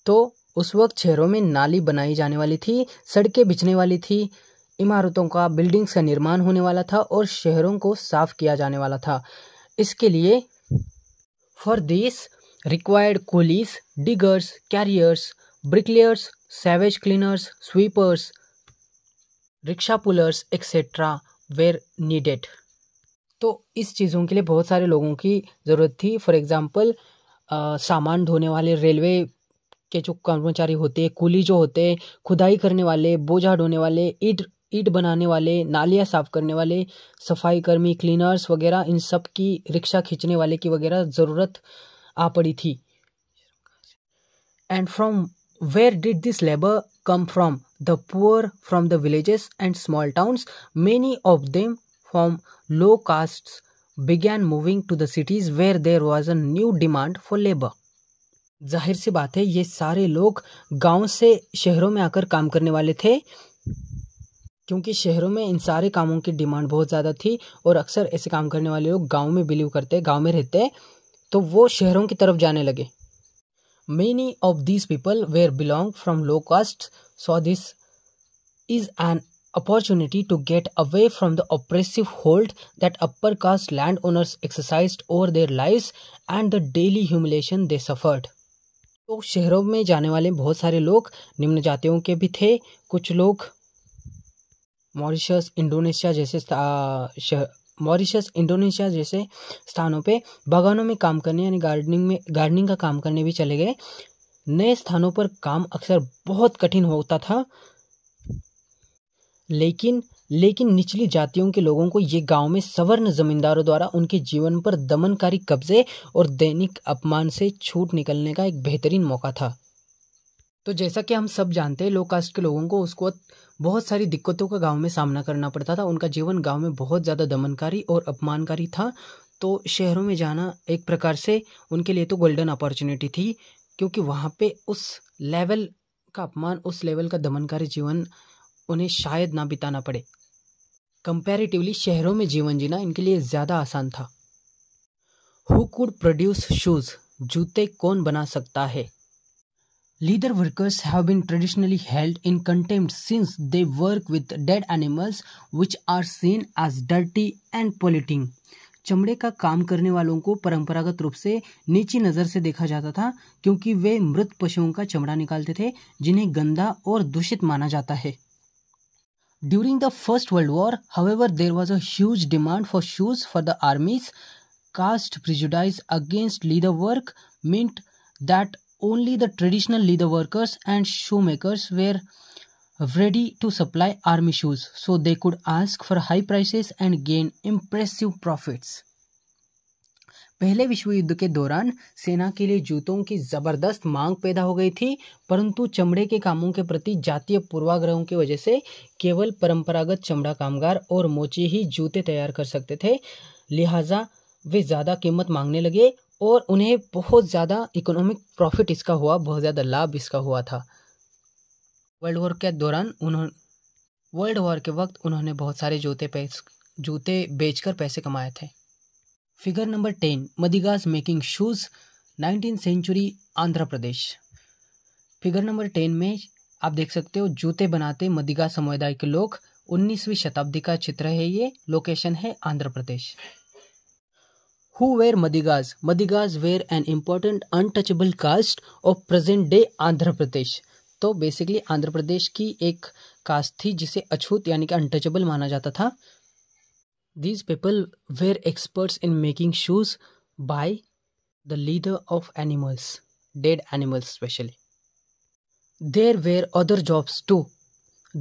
तो उस वक्त शहरों में नाली बनाई जाने वाली थी, सड़कें बिछने वाली थी, इमारतों का बिल्डिंग्स का निर्माण होने वाला था और शहरों को साफ किया जाने वाला था. इसके लिए for this required coolies, diggers, carriers, bricklayers, savage cleaners, sweepers, rickshaw pullers etcetera were needed. तो इस चीज़ों के लिए बहुत सारे लोगों की ज़रूरत थी. फॉर एग्जांपल सामान ढोने वाले रेलवे के जो कर्मचारी होते, कूली जो होते, खुदाई करने वाले, बोझा ढोने वाले, ईट बनाने वाले, नालियाँ साफ़ करने वाले, सफाई कर्मी, क्लीनर्स वगैरह, इन सब की, रिक्शा खींचने वाले की वगैरह ज़रूरत आ पड़ी थी. And from Where did this labor come from? The poor from the villages and small towns, many of them from low castes, began moving to the cities where there was a new demand for labor. जाहिर सी बात है ये सारे लोग गांव से शहरों में आकर काम करने वाले थे क्योंकि शहरों में इन सारे कामों की डिमांड बहुत ज़्यादा थी और अक्सर ऐसे काम करने वाले लोग गांव में बिलीव करते, गांव में रहते, तो वो शहरों की तरफ जाने लगे. Many of these people were belong from low castes, so this is an opportunity to get away from the oppressive hold that upper caste landowners exercised over their lives and the daily humiliation they suffered. तो शहरों में जाने वाले बहुत सारे लोग निम्न जातियों के भी थे. कुछ लोग मॉरिशस, इंडोनेशिया जैसे स्थानों पे बागानों में काम करने यानी गार्डनिंग का काम करने भी चले गए. नए स्थानों पर काम अक्सर बहुत कठिन होता था लेकिन निचली जातियों के लोगों को ये गांव में सवर्ण जमींदारों द्वारा उनके जीवन पर दमनकारी कब्जे और दैनिक अपमान से छूट निकलने का एक बेहतरीन मौका था. तो जैसा कि हम सब जानते हैं लो कास्ट के लोगों को उसको बहुत सारी दिक्कतों का गांव में सामना करना पड़ता था. उनका जीवन गांव में बहुत ज़्यादा दमनकारी और अपमानकारी था. तो शहरों में जाना एक प्रकार से उनके लिए तो गोल्डन अपॉर्चुनिटी थी क्योंकि वहाँ पे उस लेवल का अपमान, उस लेवल का दमनकारी जीवन उन्हें शायद ना बिताना पड़े. कंपैरेटिवली शहरों में जीवन जीना इनके लिए ज़्यादा आसान था. Who could produce shoes. जूते कौन बना सकता है. Leather workers have been traditionally held in contempt since they work with dead animals which are seen as dirty and polluting. चमड़े का काम करने वालों को परंपरागत रूप से नीची नज़र से देखा जाता था क्योंकि वे मृत पशुओं का चमड़ा निकालते थे जिन्हें गंदा और दूषित माना जाता है. During the First World War, however, there was a huge demand for shoes for the armies. Caste prejudice against leather work meant that only the traditional leather workers and shoemakers were ready to supply army shoes, so they could ask for high prices and gain impressive profits. पहले विश्व युद्ध के दौरान सेना के लिए जूतों की जबरदस्त मांग पैदा हो गई थी परंतु चमड़े के कामों के प्रति जातीय पूर्वाग्रहों की वजह से केवल परंपरागत चमड़ा कामगार और मोची ही जूते तैयार कर सकते थे. लिहाजा वे ज़्यादा कीमत मांगने लगे और उन्हें बहुत ज़्यादा इकोनॉमिक प्रॉफिट इसका हुआ, बहुत ज़्यादा लाभ इसका हुआ था. वर्ल्ड वॉर के वक्त उन्होंने बहुत सारे जूते बेचकर पैसे कमाए थे. Figure number 10 Madigas making shoes 19th century Andhra Pradesh. Figure number 10 में आप देख सकते हो जूते बनाते मदिगा समुदाय के लोग 19वीं शताब्दी का चित्र है। ये लोकेशन है Andhra Pradesh. Who were Madigas? Madigas were an important untouchable caste of present day Andhra Pradesh. तो बेसिकली आंध्र प्रदेश की एक कास्ट थी जिसे अछूत यानी कि अनटचेबल माना जाता था। These people were experts in making shoes by the leather of animals, dead animals specially. There were other jobs too.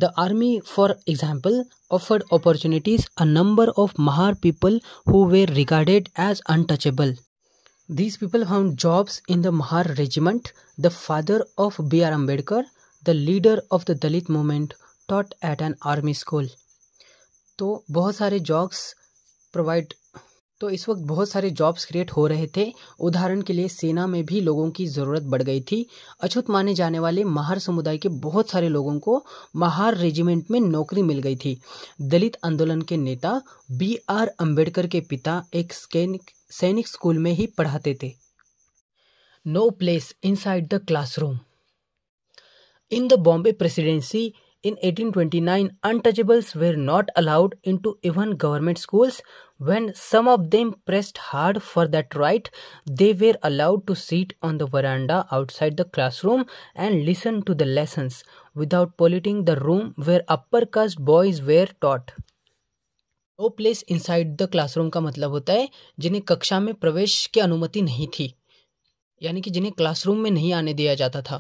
The army, for example, offered opportunities a number of Mahar people who were regarded as untouchable. These people found jobs in the Mahar regiment. The father of B. R. Ambedkar, the leader of the Dalit movement, taught at an army school. तो बहुत सारे jobs provide तो इस वक्त बहुत सारे jobs create हो रहे थे। उदाहरण के लिए सेना में भी लोगों की ज़रूरत बढ़ गई थी। अछूत माने जाने वाले महार समुदाय के बहुत सारे लोगों को महार रेजिमेंट में नौकरी मिल गई थी। दलित आंदोलन के नेता B. R. अम्बेडकर के पिता एक सैनिक स्कूल में ही पढ़ाते थे। No place inside the classroom. In the Bombay presidency In 1829, untouchables were not allowed into even government schools. When some of them pressed hard for that right, they were allowed to sit on the veranda outside the classroom and listen to the lessons without polluting the room where upper caste boys were taught. No place inside the classroom का मतलब होता है जिन्हें कक्षा में प्रवेश की अनुमति नहीं थी, यानी कि जिन्हें क्लासरूम में नहीं आने दिया जाता था।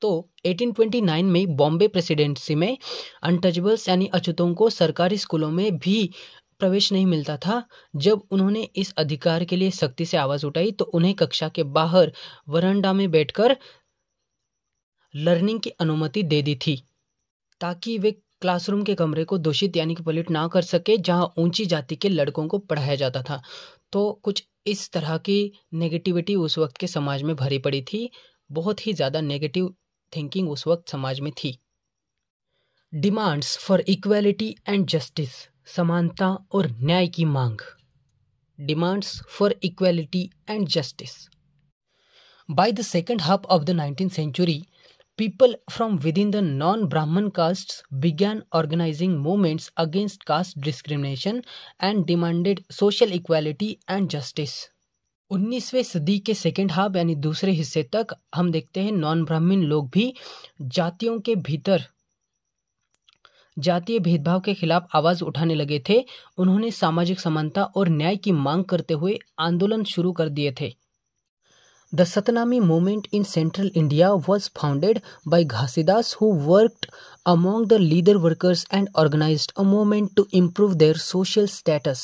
तो 1829 में बॉम्बे प्रेसिडेंसी में अनटचेबल्स यानी अछूतों को सरकारी स्कूलों में भी प्रवेश नहीं मिलता था। जब उन्होंने इस अधिकार के लिए सख्ती से आवाज़ उठाई तो उन्हें कक्षा के बाहर वरांडा में बैठकर लर्निंग की अनुमति दे दी थी ताकि वे क्लासरूम के कमरे को दूषित यानी कि पॉल्यूट ना कर सके, जहां ऊंची जाति के लड़कों को पढ़ाया जाता था। तो कुछ इस तरह की नेगेटिविटी उस वक्त के समाज में भरी पड़ी थी। बहुत ही ज़्यादा नेगेटिव थिंकिंग उस वक्त समाज में थी। Demands for equality and justice, समानता और न्याय की मांग। Demands for equality and justice. By the second half of the 19th century people from within the non ब्राह्मण castes began organising movements against caste discrimination and demanded social equality and justice. 19वीं सदी के second half यानी दूसरे हिस्से तक हम देखते हैं नॉन ब्राह्मीण लोग भी जातियों के भीतर जातीय भेदभाव के खिलाफ आवाज़ उठाने लगे थे। उन्होंने सामाजिक समानता और न्याय की मांग करते हुए आंदोलन शुरू कर दिए थे। The Satnami movement in central India was founded by Ghasidas who worked among the leader workers and organised a movement to improve their social status.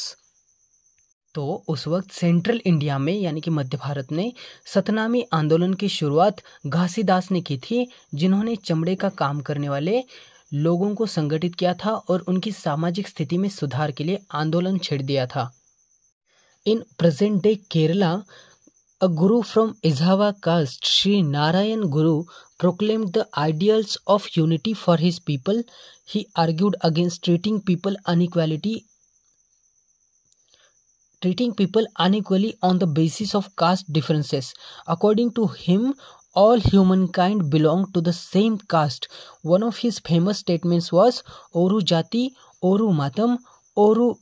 तो उस वक्त सेंट्रल इंडिया में यानी कि मध्य भारत ने सतनामी आंदोलन की शुरुआत घासीदास ने की थी, जिन्होंने चमड़े का काम करने वाले लोगों को संगठित किया था और उनकी सामाजिक स्थिति में सुधार के लिए आंदोलन छेड़ दिया था। In present day Kerala a guru from Ezhava caste Shri Narayana Guru proclaimed the ideals of unity for his people. He argued against treating people unequally on the basis of caste differences. According to him, all humankind belonged to the same caste. One of his famous statements was "Oru jati, oru matam, oru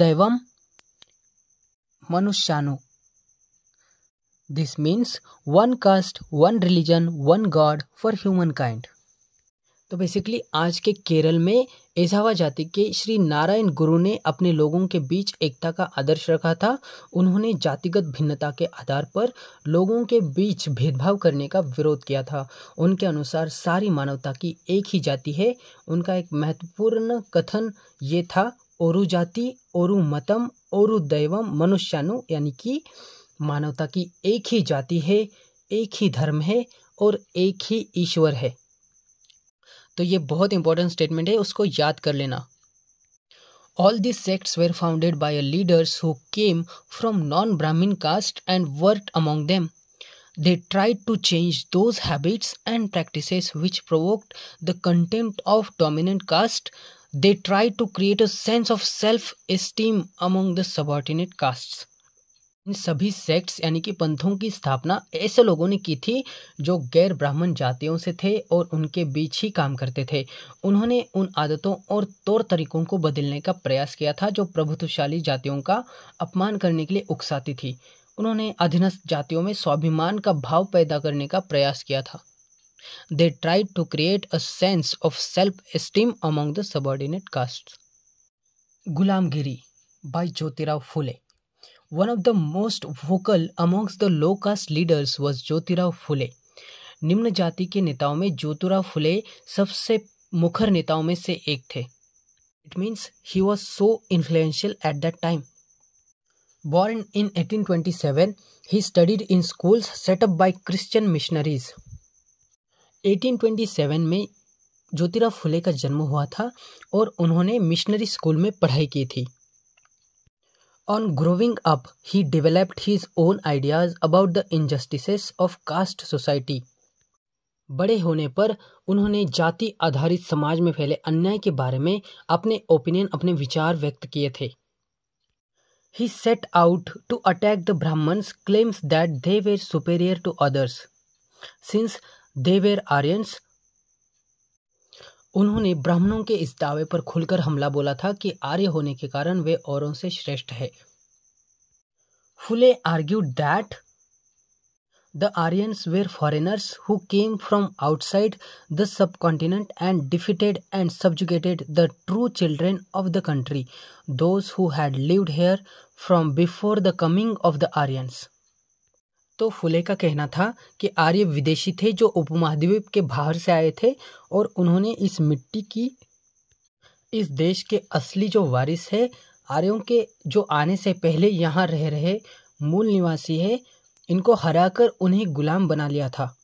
daivam manushanu." This means one caste, one religion, one God for humankind. तो basically आज के केरल में एझावा जाति के श्री नारायण गुरु ने अपने लोगों के बीच एकता का आदर्श रखा था। उन्होंने जातिगत भिन्नता के आधार पर लोगों के बीच भेदभाव करने का विरोध किया था। उनके अनुसार सारी मानवता की एक ही जाति है। उनका एक महत्वपूर्ण कथन ये था ओरु जाति ओरु मतम ओरु दैवम मनुष्यानु, यानी कि मानवता की एक ही जाति है, एक ही धर्म है और एक ही ईश्वर है। तो ये बहुत इंपॉर्टेंट स्टेटमेंट है, उसको याद कर लेना। All this sects were founded by leaders who came from non Brahmin caste and worked among them. They tried to change those habits and practices which provoked the contempt of dominant caste. They tried to create a sense of self-esteem among the subordinate castes. इन सभी sects यानी कि पंथों की स्थापना ऐसे लोगों ने की थी जो गैर ब्राह्मण जातियों से थे और उनके बीच ही काम करते थे। उन्होंने उन आदतों और तौर तरीकों को बदलने का प्रयास किया था जो प्रभुत्वशाली जातियों का अपमान करने के लिए उकसाती थी। उन्होंने अधीनस्थ जातियों में स्वाभिमान का भाव पैदा करने का प्रयास किया था। They tried to create a sense of self-esteem among the subordinate castes. Gulamgiri by Jyotirao Phule. One of the most vocal amongst the low caste leaders was Jyotirao Phule. निम्न जाति के नेताओं में ज्योतिराव फुले सबसे मुखर नेताओं में से एक थे। It means he was so influential at that time. Born in 1827, he studied in schools set up by Christian missionaries. 1827 में ज्योतिराव फुले का जन्म हुआ था और उन्होंने मिशनरी स्कूल में पढ़ाई की थी। On growing up he developed his own ideas about the injustices of caste society. बड़े होने पर उन्होंने जाति आधारित समाज में फैले अन्याय के बारे में अपने ओपिनियन अपने विचार व्यक्त किए थे। He set out to attack the Brahmins claims that they were superior to others since they were Aryans. उन्होंने ब्राह्मणों के इस दावे पर खुलकर हमला बोला था कि आर्य होने के कारण वे औरों से श्रेष्ठ है। Phule argued that the Aryans were foreigners who came from outside the subcontinent and defeated and subjugated the true children of the country those who had lived here from before the coming of the Aryans. तो फुले का कहना था कि आर्य विदेशी थे जो उपमहाद्वीप के बाहर से आए थे और उन्होंने इस मिट्टी की इस देश के असली जो वारिस है आर्यों के जो आने से पहले यहाँ रह रहे मूल निवासी है इनको हराकर उन्हें गुलाम बना लिया था।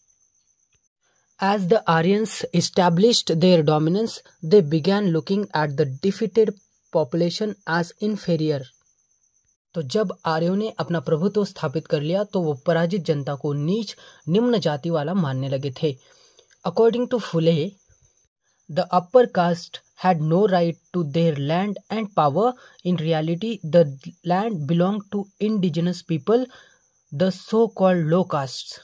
As the Aryans established their dominance they began looking at the defeated population as inferior. तो जब आर्यों ने अपना प्रभुत्व स्थापित कर लिया तो वो पराजित जनता को नीच निम्न जाति वाला मानने लगे थे। According to Phule the upper caste had no right to their land and power. In reality the land belong to indigenous people the so called low caste.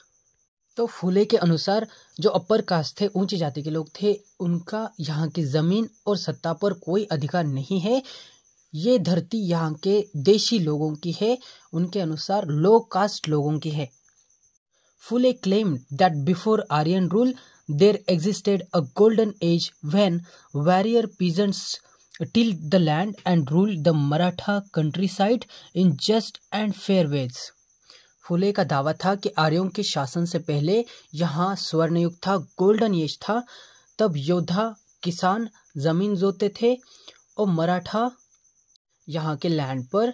तो फुले के अनुसार जो अपर कास्ट थे ऊंची जाति के लोग थे उनका यहाँ की जमीन और सत्ता पर कोई अधिकार नहीं है। ये धरती यहाँ के देशी लोगों की है, उनके अनुसार लो कास्ट लोगों की है। Phule claimed that before Aryan rule there existed a golden age when warrior peasants tilled the land and ruled the Maratha countryside in just and fair ways. Phule का दावा था कि आर्यों के शासन से पहले यहाँ स्वर्णयुग था, गोल्डन एज था, तब योद्धा किसान जमीन जोतते थे और मराठा यहाँ के लैंड पर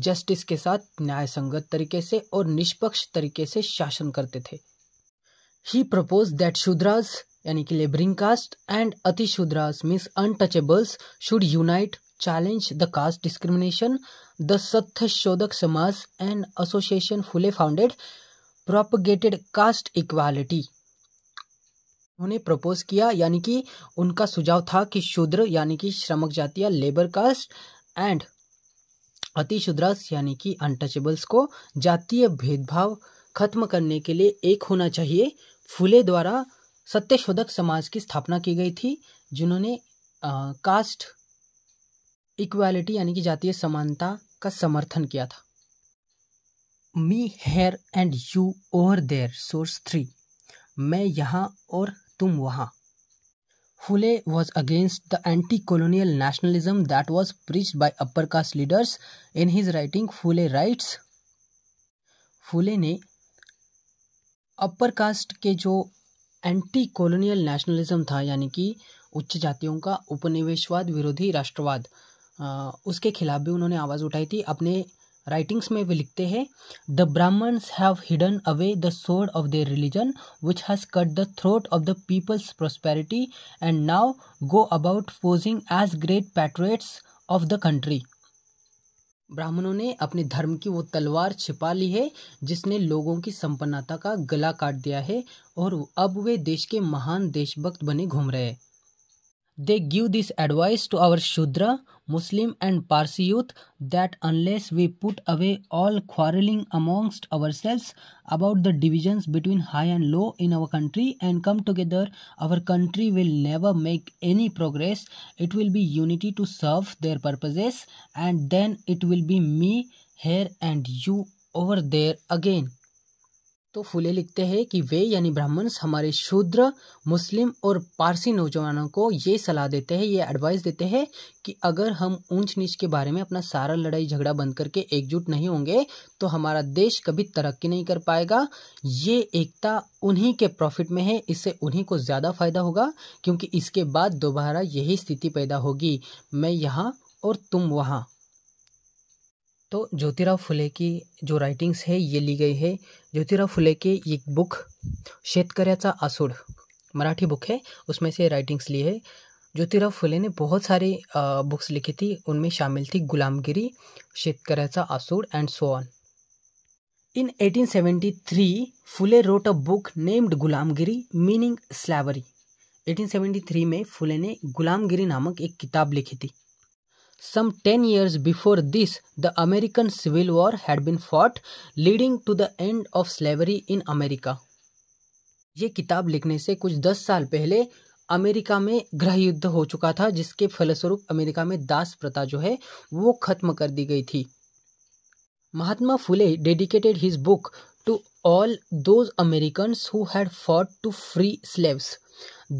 जस्टिस के साथ न्याय संगत तरीके से और निष्पक्ष तरीके से शासन करते थे। ही प्रपोज दैट शूद्रास यानी कि लेबरिंग कास्ट एंड अति Shudras means untouchables should unite challenge the caste discrimination the Satya Shodhak Samaj and association Phule founded propagated caste equality. उन्होंने प्रपोज किया यानी कि उनका सुझाव था कि शूद्र यानी कि श्रमक जाति या लेबर कास्ट एंड अति शूद्रास यानी कि अनटचेबल्स को जातीय भेदभाव खत्म करने के लिए एक होना चाहिए। फुले द्वारा सत्यशोधक समाज की स्थापना की गई थी जिन्होंने कास्ट इक्वालिटी यानी कि जातीय समानता का समर्थन किया था। Me here and you over there source 3 मैं यहाँ और तुम वहाँ। Phule was against the anti-colonial nationalism that was preached by upper caste leaders. In his writing, Phule writes, फुले ने अपर कास्ट के जो एंटी कॉलोनियल नेशनलिज्म था यानी कि उच्च जातियों का उपनिवेशवाद विरोधी राष्ट्रवाद उसके खिलाफ भी उन्होंने आवाज़ उठाई थी। अपने राइटिंग्स में वे लिखते हैं the Brahmins have hidden away the sword of their religion which has cut the throat of the people's prosperity and now go about posing as great patriots of the country. ब्राह्मणों ने अपने धर्म की वो तलवार छिपा ली है जिसने लोगों की संपन्नता का गला काट दिया है और अब वे देश के महान देशभक्त बने घूम रहे हैं। They give this advice to our Shudra, Muslim and Parsi youth that unless we put away all quarrelling amongst ourselves about the divisions between high and low in our country and come together, our country will never make any progress. It will be unity to serve their purposes, and then it will be me here and you over there again. तो फुले लिखते हैं कि वे यानी Brahmins हमारे शूद्र, मुस्लिम और पारसी नौजवानों को ये सलाह देते हैं, ये एडवाइस देते हैं कि अगर हम ऊंच नीच के बारे में अपना सारा लड़ाई झगड़ा बंद करके एकजुट नहीं होंगे तो हमारा देश कभी तरक्की नहीं कर पाएगा। ये एकता उन्हीं के प्रॉफिट में है, इससे उन्हीं को ज़्यादा फायदा होगा क्योंकि इसके बाद दोबारा यही स्थिति पैदा होगी, मैं यहाँ और तुम वहाँ। तो ज्योतिराव फुले की जो राइटिंग्स है ये ली गई है। ज्योतिराव फुले की एक बुक शेतकऱ्याचा आसूड मराठी बुक है, उसमें से राइटिंग्स ली है। ज्योतिराव फुले ने बहुत सारी बुक्स लिखी थी, उनमें शामिल थी Gulamgiri, Shetkaryacha Asud and so on. In 1873 Phule wrote a book named Gulamgiri meaning slavery. 1873 में फुले ने गुलामगिरी नामक एक किताब लिखी थी। Some 10 years before this, the American Civil War had been fought, leading to the end of slavery in America. ये किताब लिखने से कुछ 10 साल पहले अमेरिका में गृह युद्ध हो चुका था, जिसके फलस्वरूप अमेरिका में दास प्रथा जो है वो खत्म कर दी गई थी। Mahatma Phule dedicated his book to all those Americans who had fought to free slaves,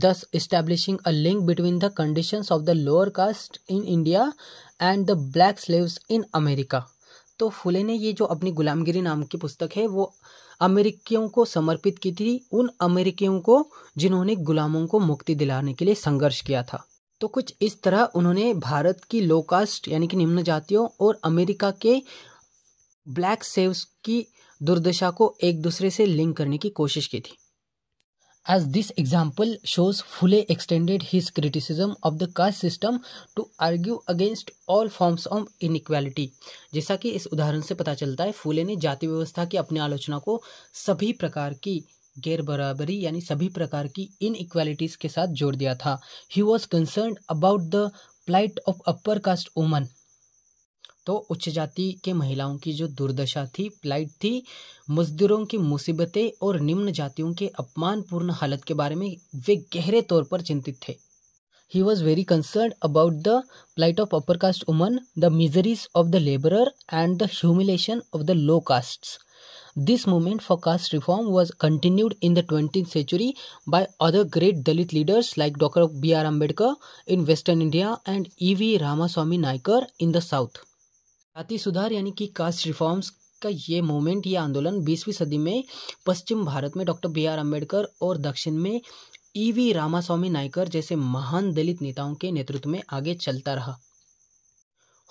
thus establishing a link between the conditions of the lower caste in India and the black slaves in America. तो फुले ने ये जो अपनी गुलामगिरी नाम की पुस्तक है वो अमेरिकियों को समर्पित की थी, उन अमेरिकियों को जिन्होंने गुलामों को मुक्ति दिलाने के लिए संघर्ष किया था। तो कुछ इस तरह उन्होंने भारत की लो कास्ट यानी कि निम्न जातियों और अमेरिका के ब्लैक स्लेव्स की दुर्दशा को एक दूसरे से लिंक करने की कोशिश की थी। As this example shows, Phule extended his criticism of the caste system to argue against all forms of inequality. जैसा कि इस उदाहरण से पता चलता है, फुले ने जाति व्यवस्था की अपनी आलोचना को सभी प्रकार की गैर बराबरी यानी सभी प्रकार की इनइक्वालिटीज़ के साथ जोड़ दिया था। He was concerned about the plight of upper caste women. तो उच्च जाति के महिलाओं की जो दुर्दशा थी, प्लाइट थी, मजदूरों की मुसीबतें और निम्न जातियों के अपमानपूर्ण हालत के बारे में वे गहरे तौर पर चिंतित थे। He was very concerned about the plight of upper caste women, the miseries of the laborer and the humiliation of the low castes. This movement for caste reform was continued in the 20th century by other great Dalit leaders like Dr. B. R. Ambedkar in Western India and E. V. Ramasamy Naicker in the South. जाति सुधार यानी कि cast reforms का ये movement, ये आंदोलन 20वीं सदी में पश्चिम भारत में डॉक्टर बी आर अम्बेडकर और दक्षिण में ई वी रामास्वामी नायकर जैसे महान दलित नेताओं के नेतृत्व में आगे चलता रहा।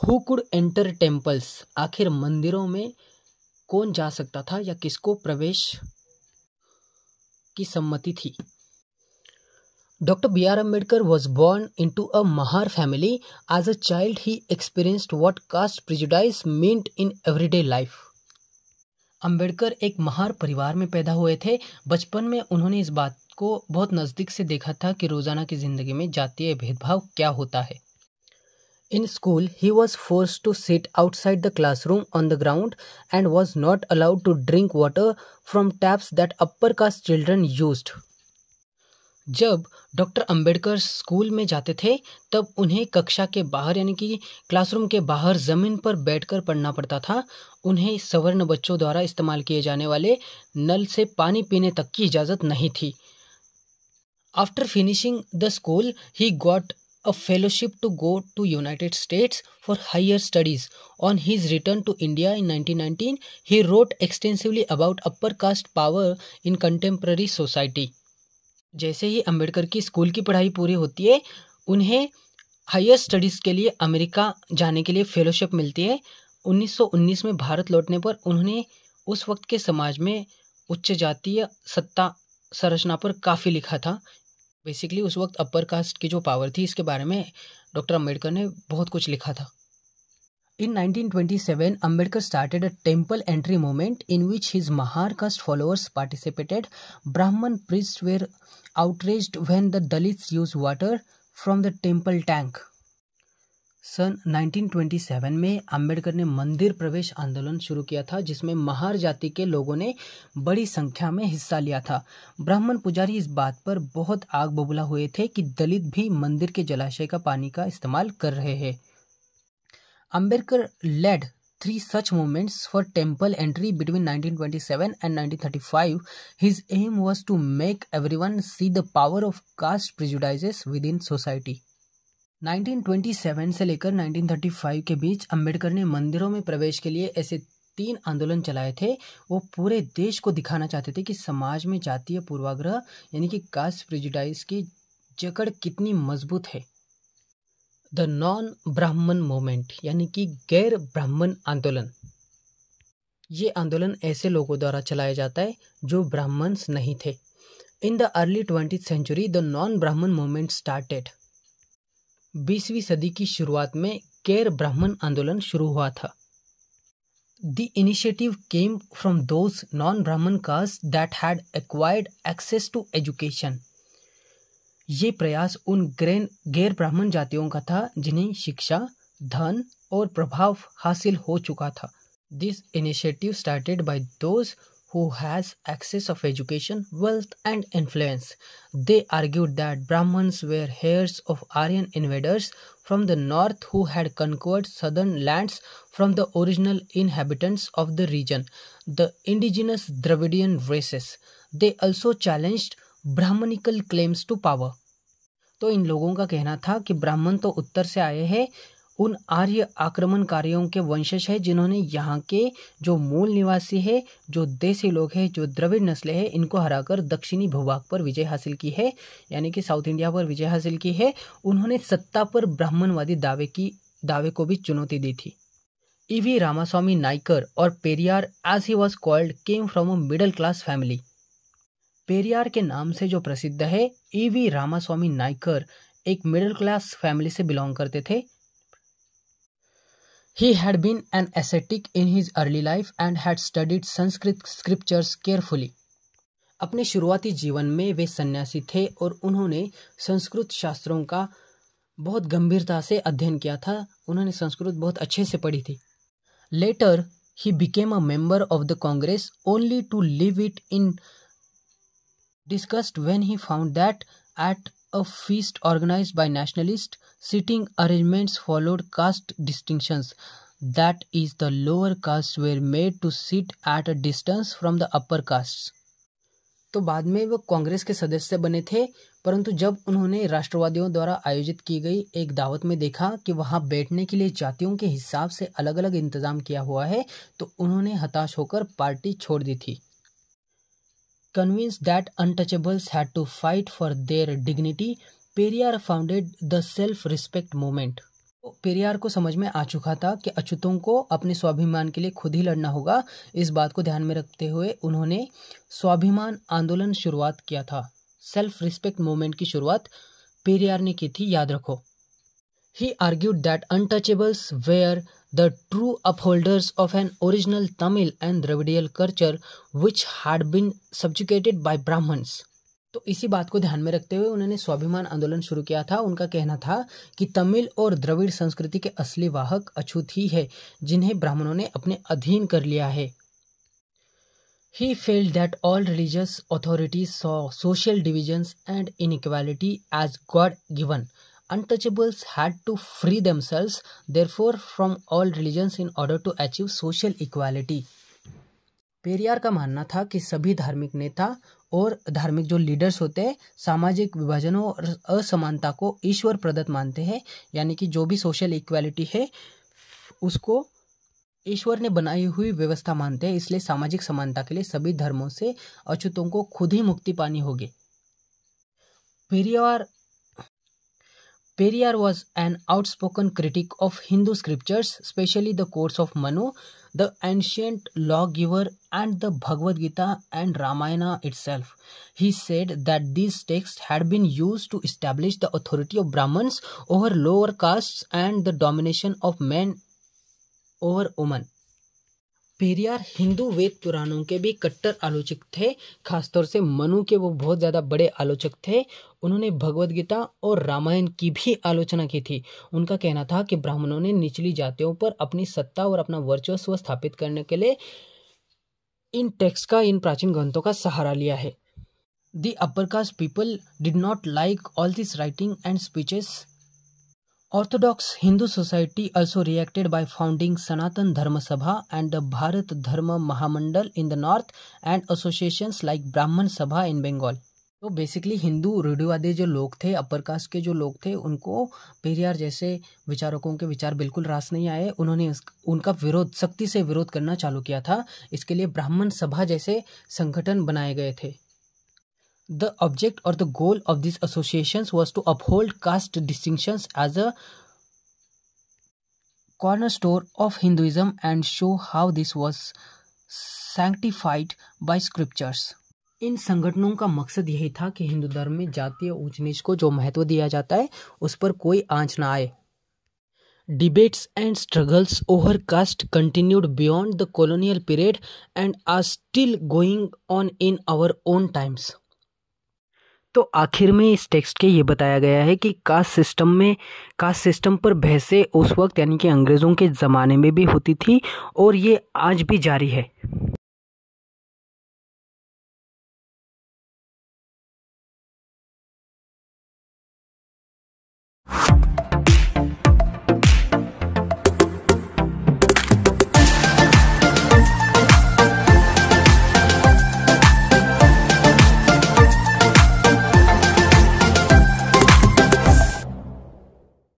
हु कुड एंटर टेम्पल्स, आखिर मंदिरों में कौन जा सकता था या किसको प्रवेश की सम्मति थी। Dr. B.R. Ambedkar was born into a Mahar family. As a child, he experienced what caste prejudice meant in everyday life. Ambedkar एक महार परिवार में पैदा हुए थे। बचपन में उन्होंने इस बात को बहुत नज़दीक से देखा था कि रोज़ाना की ज़िंदगी में जातीय भेदभाव क्या होता है। In school, he was forced to sit outside the classroom on the ground and was not allowed to drink water from taps that upper caste children used. जब डॉक्टर अंबेडकर स्कूल में जाते थे तब उन्हें कक्षा के बाहर यानी कि क्लासरूम के बाहर ज़मीन पर बैठकर पढ़ना पड़ता था। उन्हें सवर्ण बच्चों द्वारा इस्तेमाल किए जाने वाले नल से पानी पीने तक की इजाज़त नहीं थी। After finishing the school he got a fellowship to go to United States for higher studies. On his return to India in 1919 he wrote extensively about upper caste power in contemporary society. जैसे ही अंबेडकर की school की पढ़ाई पूरी होती है उन्हें higher studies के लिए अमेरिका जाने के लिए फेलोशिप मिलती है। 1919 में भारत लौटने पर उन्होंने उस वक्त के समाज में उच्च जातीय सत्ता संरचना पर काफ़ी लिखा था। बेसिकली उस वक्त अपर कास्ट की जो पावर थी इसके बारे में डॉक्टर अंबेडकर ने बहुत कुछ लिखा था। In 1927, Ambedkar started a temple entry movement in which his Mahar caste followers participated. Brahman priests were outraged when the Dalits used water from the temple tank. सन 1927 में अंबेडकर ने मंदिर प्रवेश आंदोलन शुरू किया था, जिसमें महार जाति के लोगों ने बड़ी संख्या में हिस्सा लिया था। ब्राह्मण पुजारी इस बात पर बहुत आग बबूला हुए थे कि दलित भी मंदिर के जलाशय का पानी का इस्तेमाल कर रहे हैं। Ambedkar led 3 such movements for temple entry between 1927 and 1935. His aim was to make everyone see the power of caste prejudices within society. 1927 से लेकर 1935 के बीच अंबेडकर ने मंदिरों में प्रवेश के लिए ऐसे 3 आंदोलन चलाए थे। वो पूरे देश को दिखाना चाहते थे कि समाज में जातीय पूर्वाग्रह यानी कि कास्ट प्रेजुडाइस की जकड़ कितनी मजबूत है। द नॉन ब्राह्मण मूवमेंट यानी कि गैर ब्राह्मण आंदोलन, ये आंदोलन ऐसे लोगों द्वारा चलाया जाता है जो ब्राह्मण्स नहीं थे। In the early 20th century the non ब्राह्मण मूवमेंट स्टार्टेड। 20वीं सदी की शुरुआत में गैर ब्राह्मण आंदोलन शुरू हुआ था। The initiative came from those non ब्राह्मण caste that had acquired access to education. ये प्रयास उन गैर ब्राह्मण जातियों का था जिन्हें शिक्षा, धन और प्रभाव हासिल हो चुका था। This initiative started by those who has access of education, wealth and influence. They argued that Brahmins were heirs of Aryan invaders from the north who had conquered southern lands from the original inhabitants of the region, the indigenous Dravidian races. They also challenged Brahmanical claims to power. तो इन लोगों का कहना था कि ब्राह्मण तो उत्तर से आए हैं, उन आर्य आक्रमणकारियों के वंशज है जिन्होंने यहाँ के जो मूल निवासी है, जो देसी लोग हैं, जो द्रविड़ नस्लें हैं, इनको हराकर दक्षिणी भूभाग पर विजय हासिल की है, यानी कि साउथ इंडिया पर विजय हासिल की है। उन्होंने सत्ता पर ब्राह्मणवादी दावे को भी चुनौती दी थी। ई. वी. रामास्वामी नायकर और Periyar, as he was called, came from a middle class family. Periyar के नाम से जो प्रसिद्ध है, ईवी रामास्वामी नायकर एक मिडिल क्लास फैमिली से बिलोंग करते थे। He had been an ascetic in his early life and had studied Sanskrit scriptures carefully. अपने शुरुआती जीवन में वे सन्यासी थे और उन्होंने संस्कृत शास्त्रों का बहुत गंभीरता से अध्ययन किया था। उन्होंने संस्कृत बहुत अच्छे से पढ़ी थी। Later he became a member of the Congress only to leave it in disgust when he found that at a feast organized by nationalist, seating arrangements followed caste distinctions, that is the lower castes were made to sit at a distance from the upper castes. तो बाद में वो कांग्रेस के सदस्य बने थे, परंतु जब उन्होंने राष्ट्रवादियों द्वारा आयोजित की गई एक दावत में देखा कि वहाँ बैठने के लिए जातियों के हिसाब से अलग अलग इंतजाम किया हुआ है, तो उन्होंने हताश होकर पार्टी छोड़ दी थी। Convinced that untouchables had to fight for their dignity, Periyar founded the Self Respect Movement. Periyar को समझ में आ चुका था कि अछूतों को अपने स्वाभिमान के लिए खुद ही लड़ना होगा। इस बात को ध्यान में रखते हुए उन्होंने स्वाभिमान आंदोलन शुरुआत किया था। सेल्फ रिस्पेक्ट मूवमेंट की शुरुआत पेरियार ने की थी, याद रखो। He argued that untouchables were the true upholders of an original Tamil and Dravidian culture which had been subjugated by Brahmins. तो इसी बात को ध्यान में रखते हुए उन्होंने स्वाभिमान आंदोलन शुरू किया था। उनका कहना था कि तमिल और द्रविड़ संस्कृति के असली वाहक अछूत ही है जिन्हें ब्राह्मणों ने अपने अधीन कर लिया है। He felt that all religious authorities saw social divisions and inequality as God-given. Untouchables had to free themselves, therefore, from all religions in order to achieve social equality. Periyar का मानना था कि सभी धार्मिक नेता और धार्मिक जो लीडर्स होते हैं, सामाजिक विभाजनों और असमानता को ईश्वर प्रदत्त मानते हैं, यानी कि जो भी सोशल इक्वालिटी है उसको ईश्वर ने बनाई हुई व्यवस्था मानते हैं। इसलिए सामाजिक समानता के लिए सभी धर्मों से अछूतों को खुद ही मुक्ति पानी होगी। Periyar was an outspoken critic of Hindu scriptures, especially the codes of Manu, the ancient lawgiver, and the Bhagavad Gita and Ramayana itself. He said that these texts had been used to establish the authority of Brahmins over lower castes and the domination of men over women. Periyar Hindu वेद पुराणों के भी कट्टर आलोचक थे, खासतौर से मनु के वो बहुत ज़्यादा बड़े आलोचक थे। उन्होंने भगवद गीता और रामायण की भी आलोचना की थी। उनका कहना था कि ब्राह्मणों ने निचली जातियों पर अपनी सत्ता और अपना वर्चस्व स्थापित करने के लिए इन टेक्स्ट का, इन प्राचीन ग्रंथों का सहारा लिया है। The upper caste people did not like all this writing and speeches. Orthodox Hindu society also reacted by founding Sanatan Dharma Sabha and the Bharat Dharma Mahamandal in the north and associations like Brahman Sabha in Bengal. तो basically Hindu रूढ़िवादी जो लोग थे, अपर caste के जो लोग थे, उनको पेरियार जैसे विचारकों के विचार बिल्कुल रास नहीं आए। उन्होंने उनका विरोध, सख्ती से विरोध करना चालू किया था। इसके लिए ब्राह्मण सभा जैसे संगठन बनाए गए थे। The object or the goal of these associations was to uphold caste distinctions as a cornerstone of Hinduism and show how this was sanctified by scriptures. इन संगठनों का मकसद यही था कि हिंदू धर्म में जातीय ऊंच नीच को जो महत्व दिया जाता है उस पर कोई आंच ना आए। Debates and struggles over caste continued beyond the colonial period and are still going on in our own times. तो आखिर में इस टेक्स्ट के ये बताया गया है कि कास्ट सिस्टम पर बहसें उस वक्त यानी कि अंग्रेज़ों के ज़माने में भी होती थी और ये आज भी जारी है।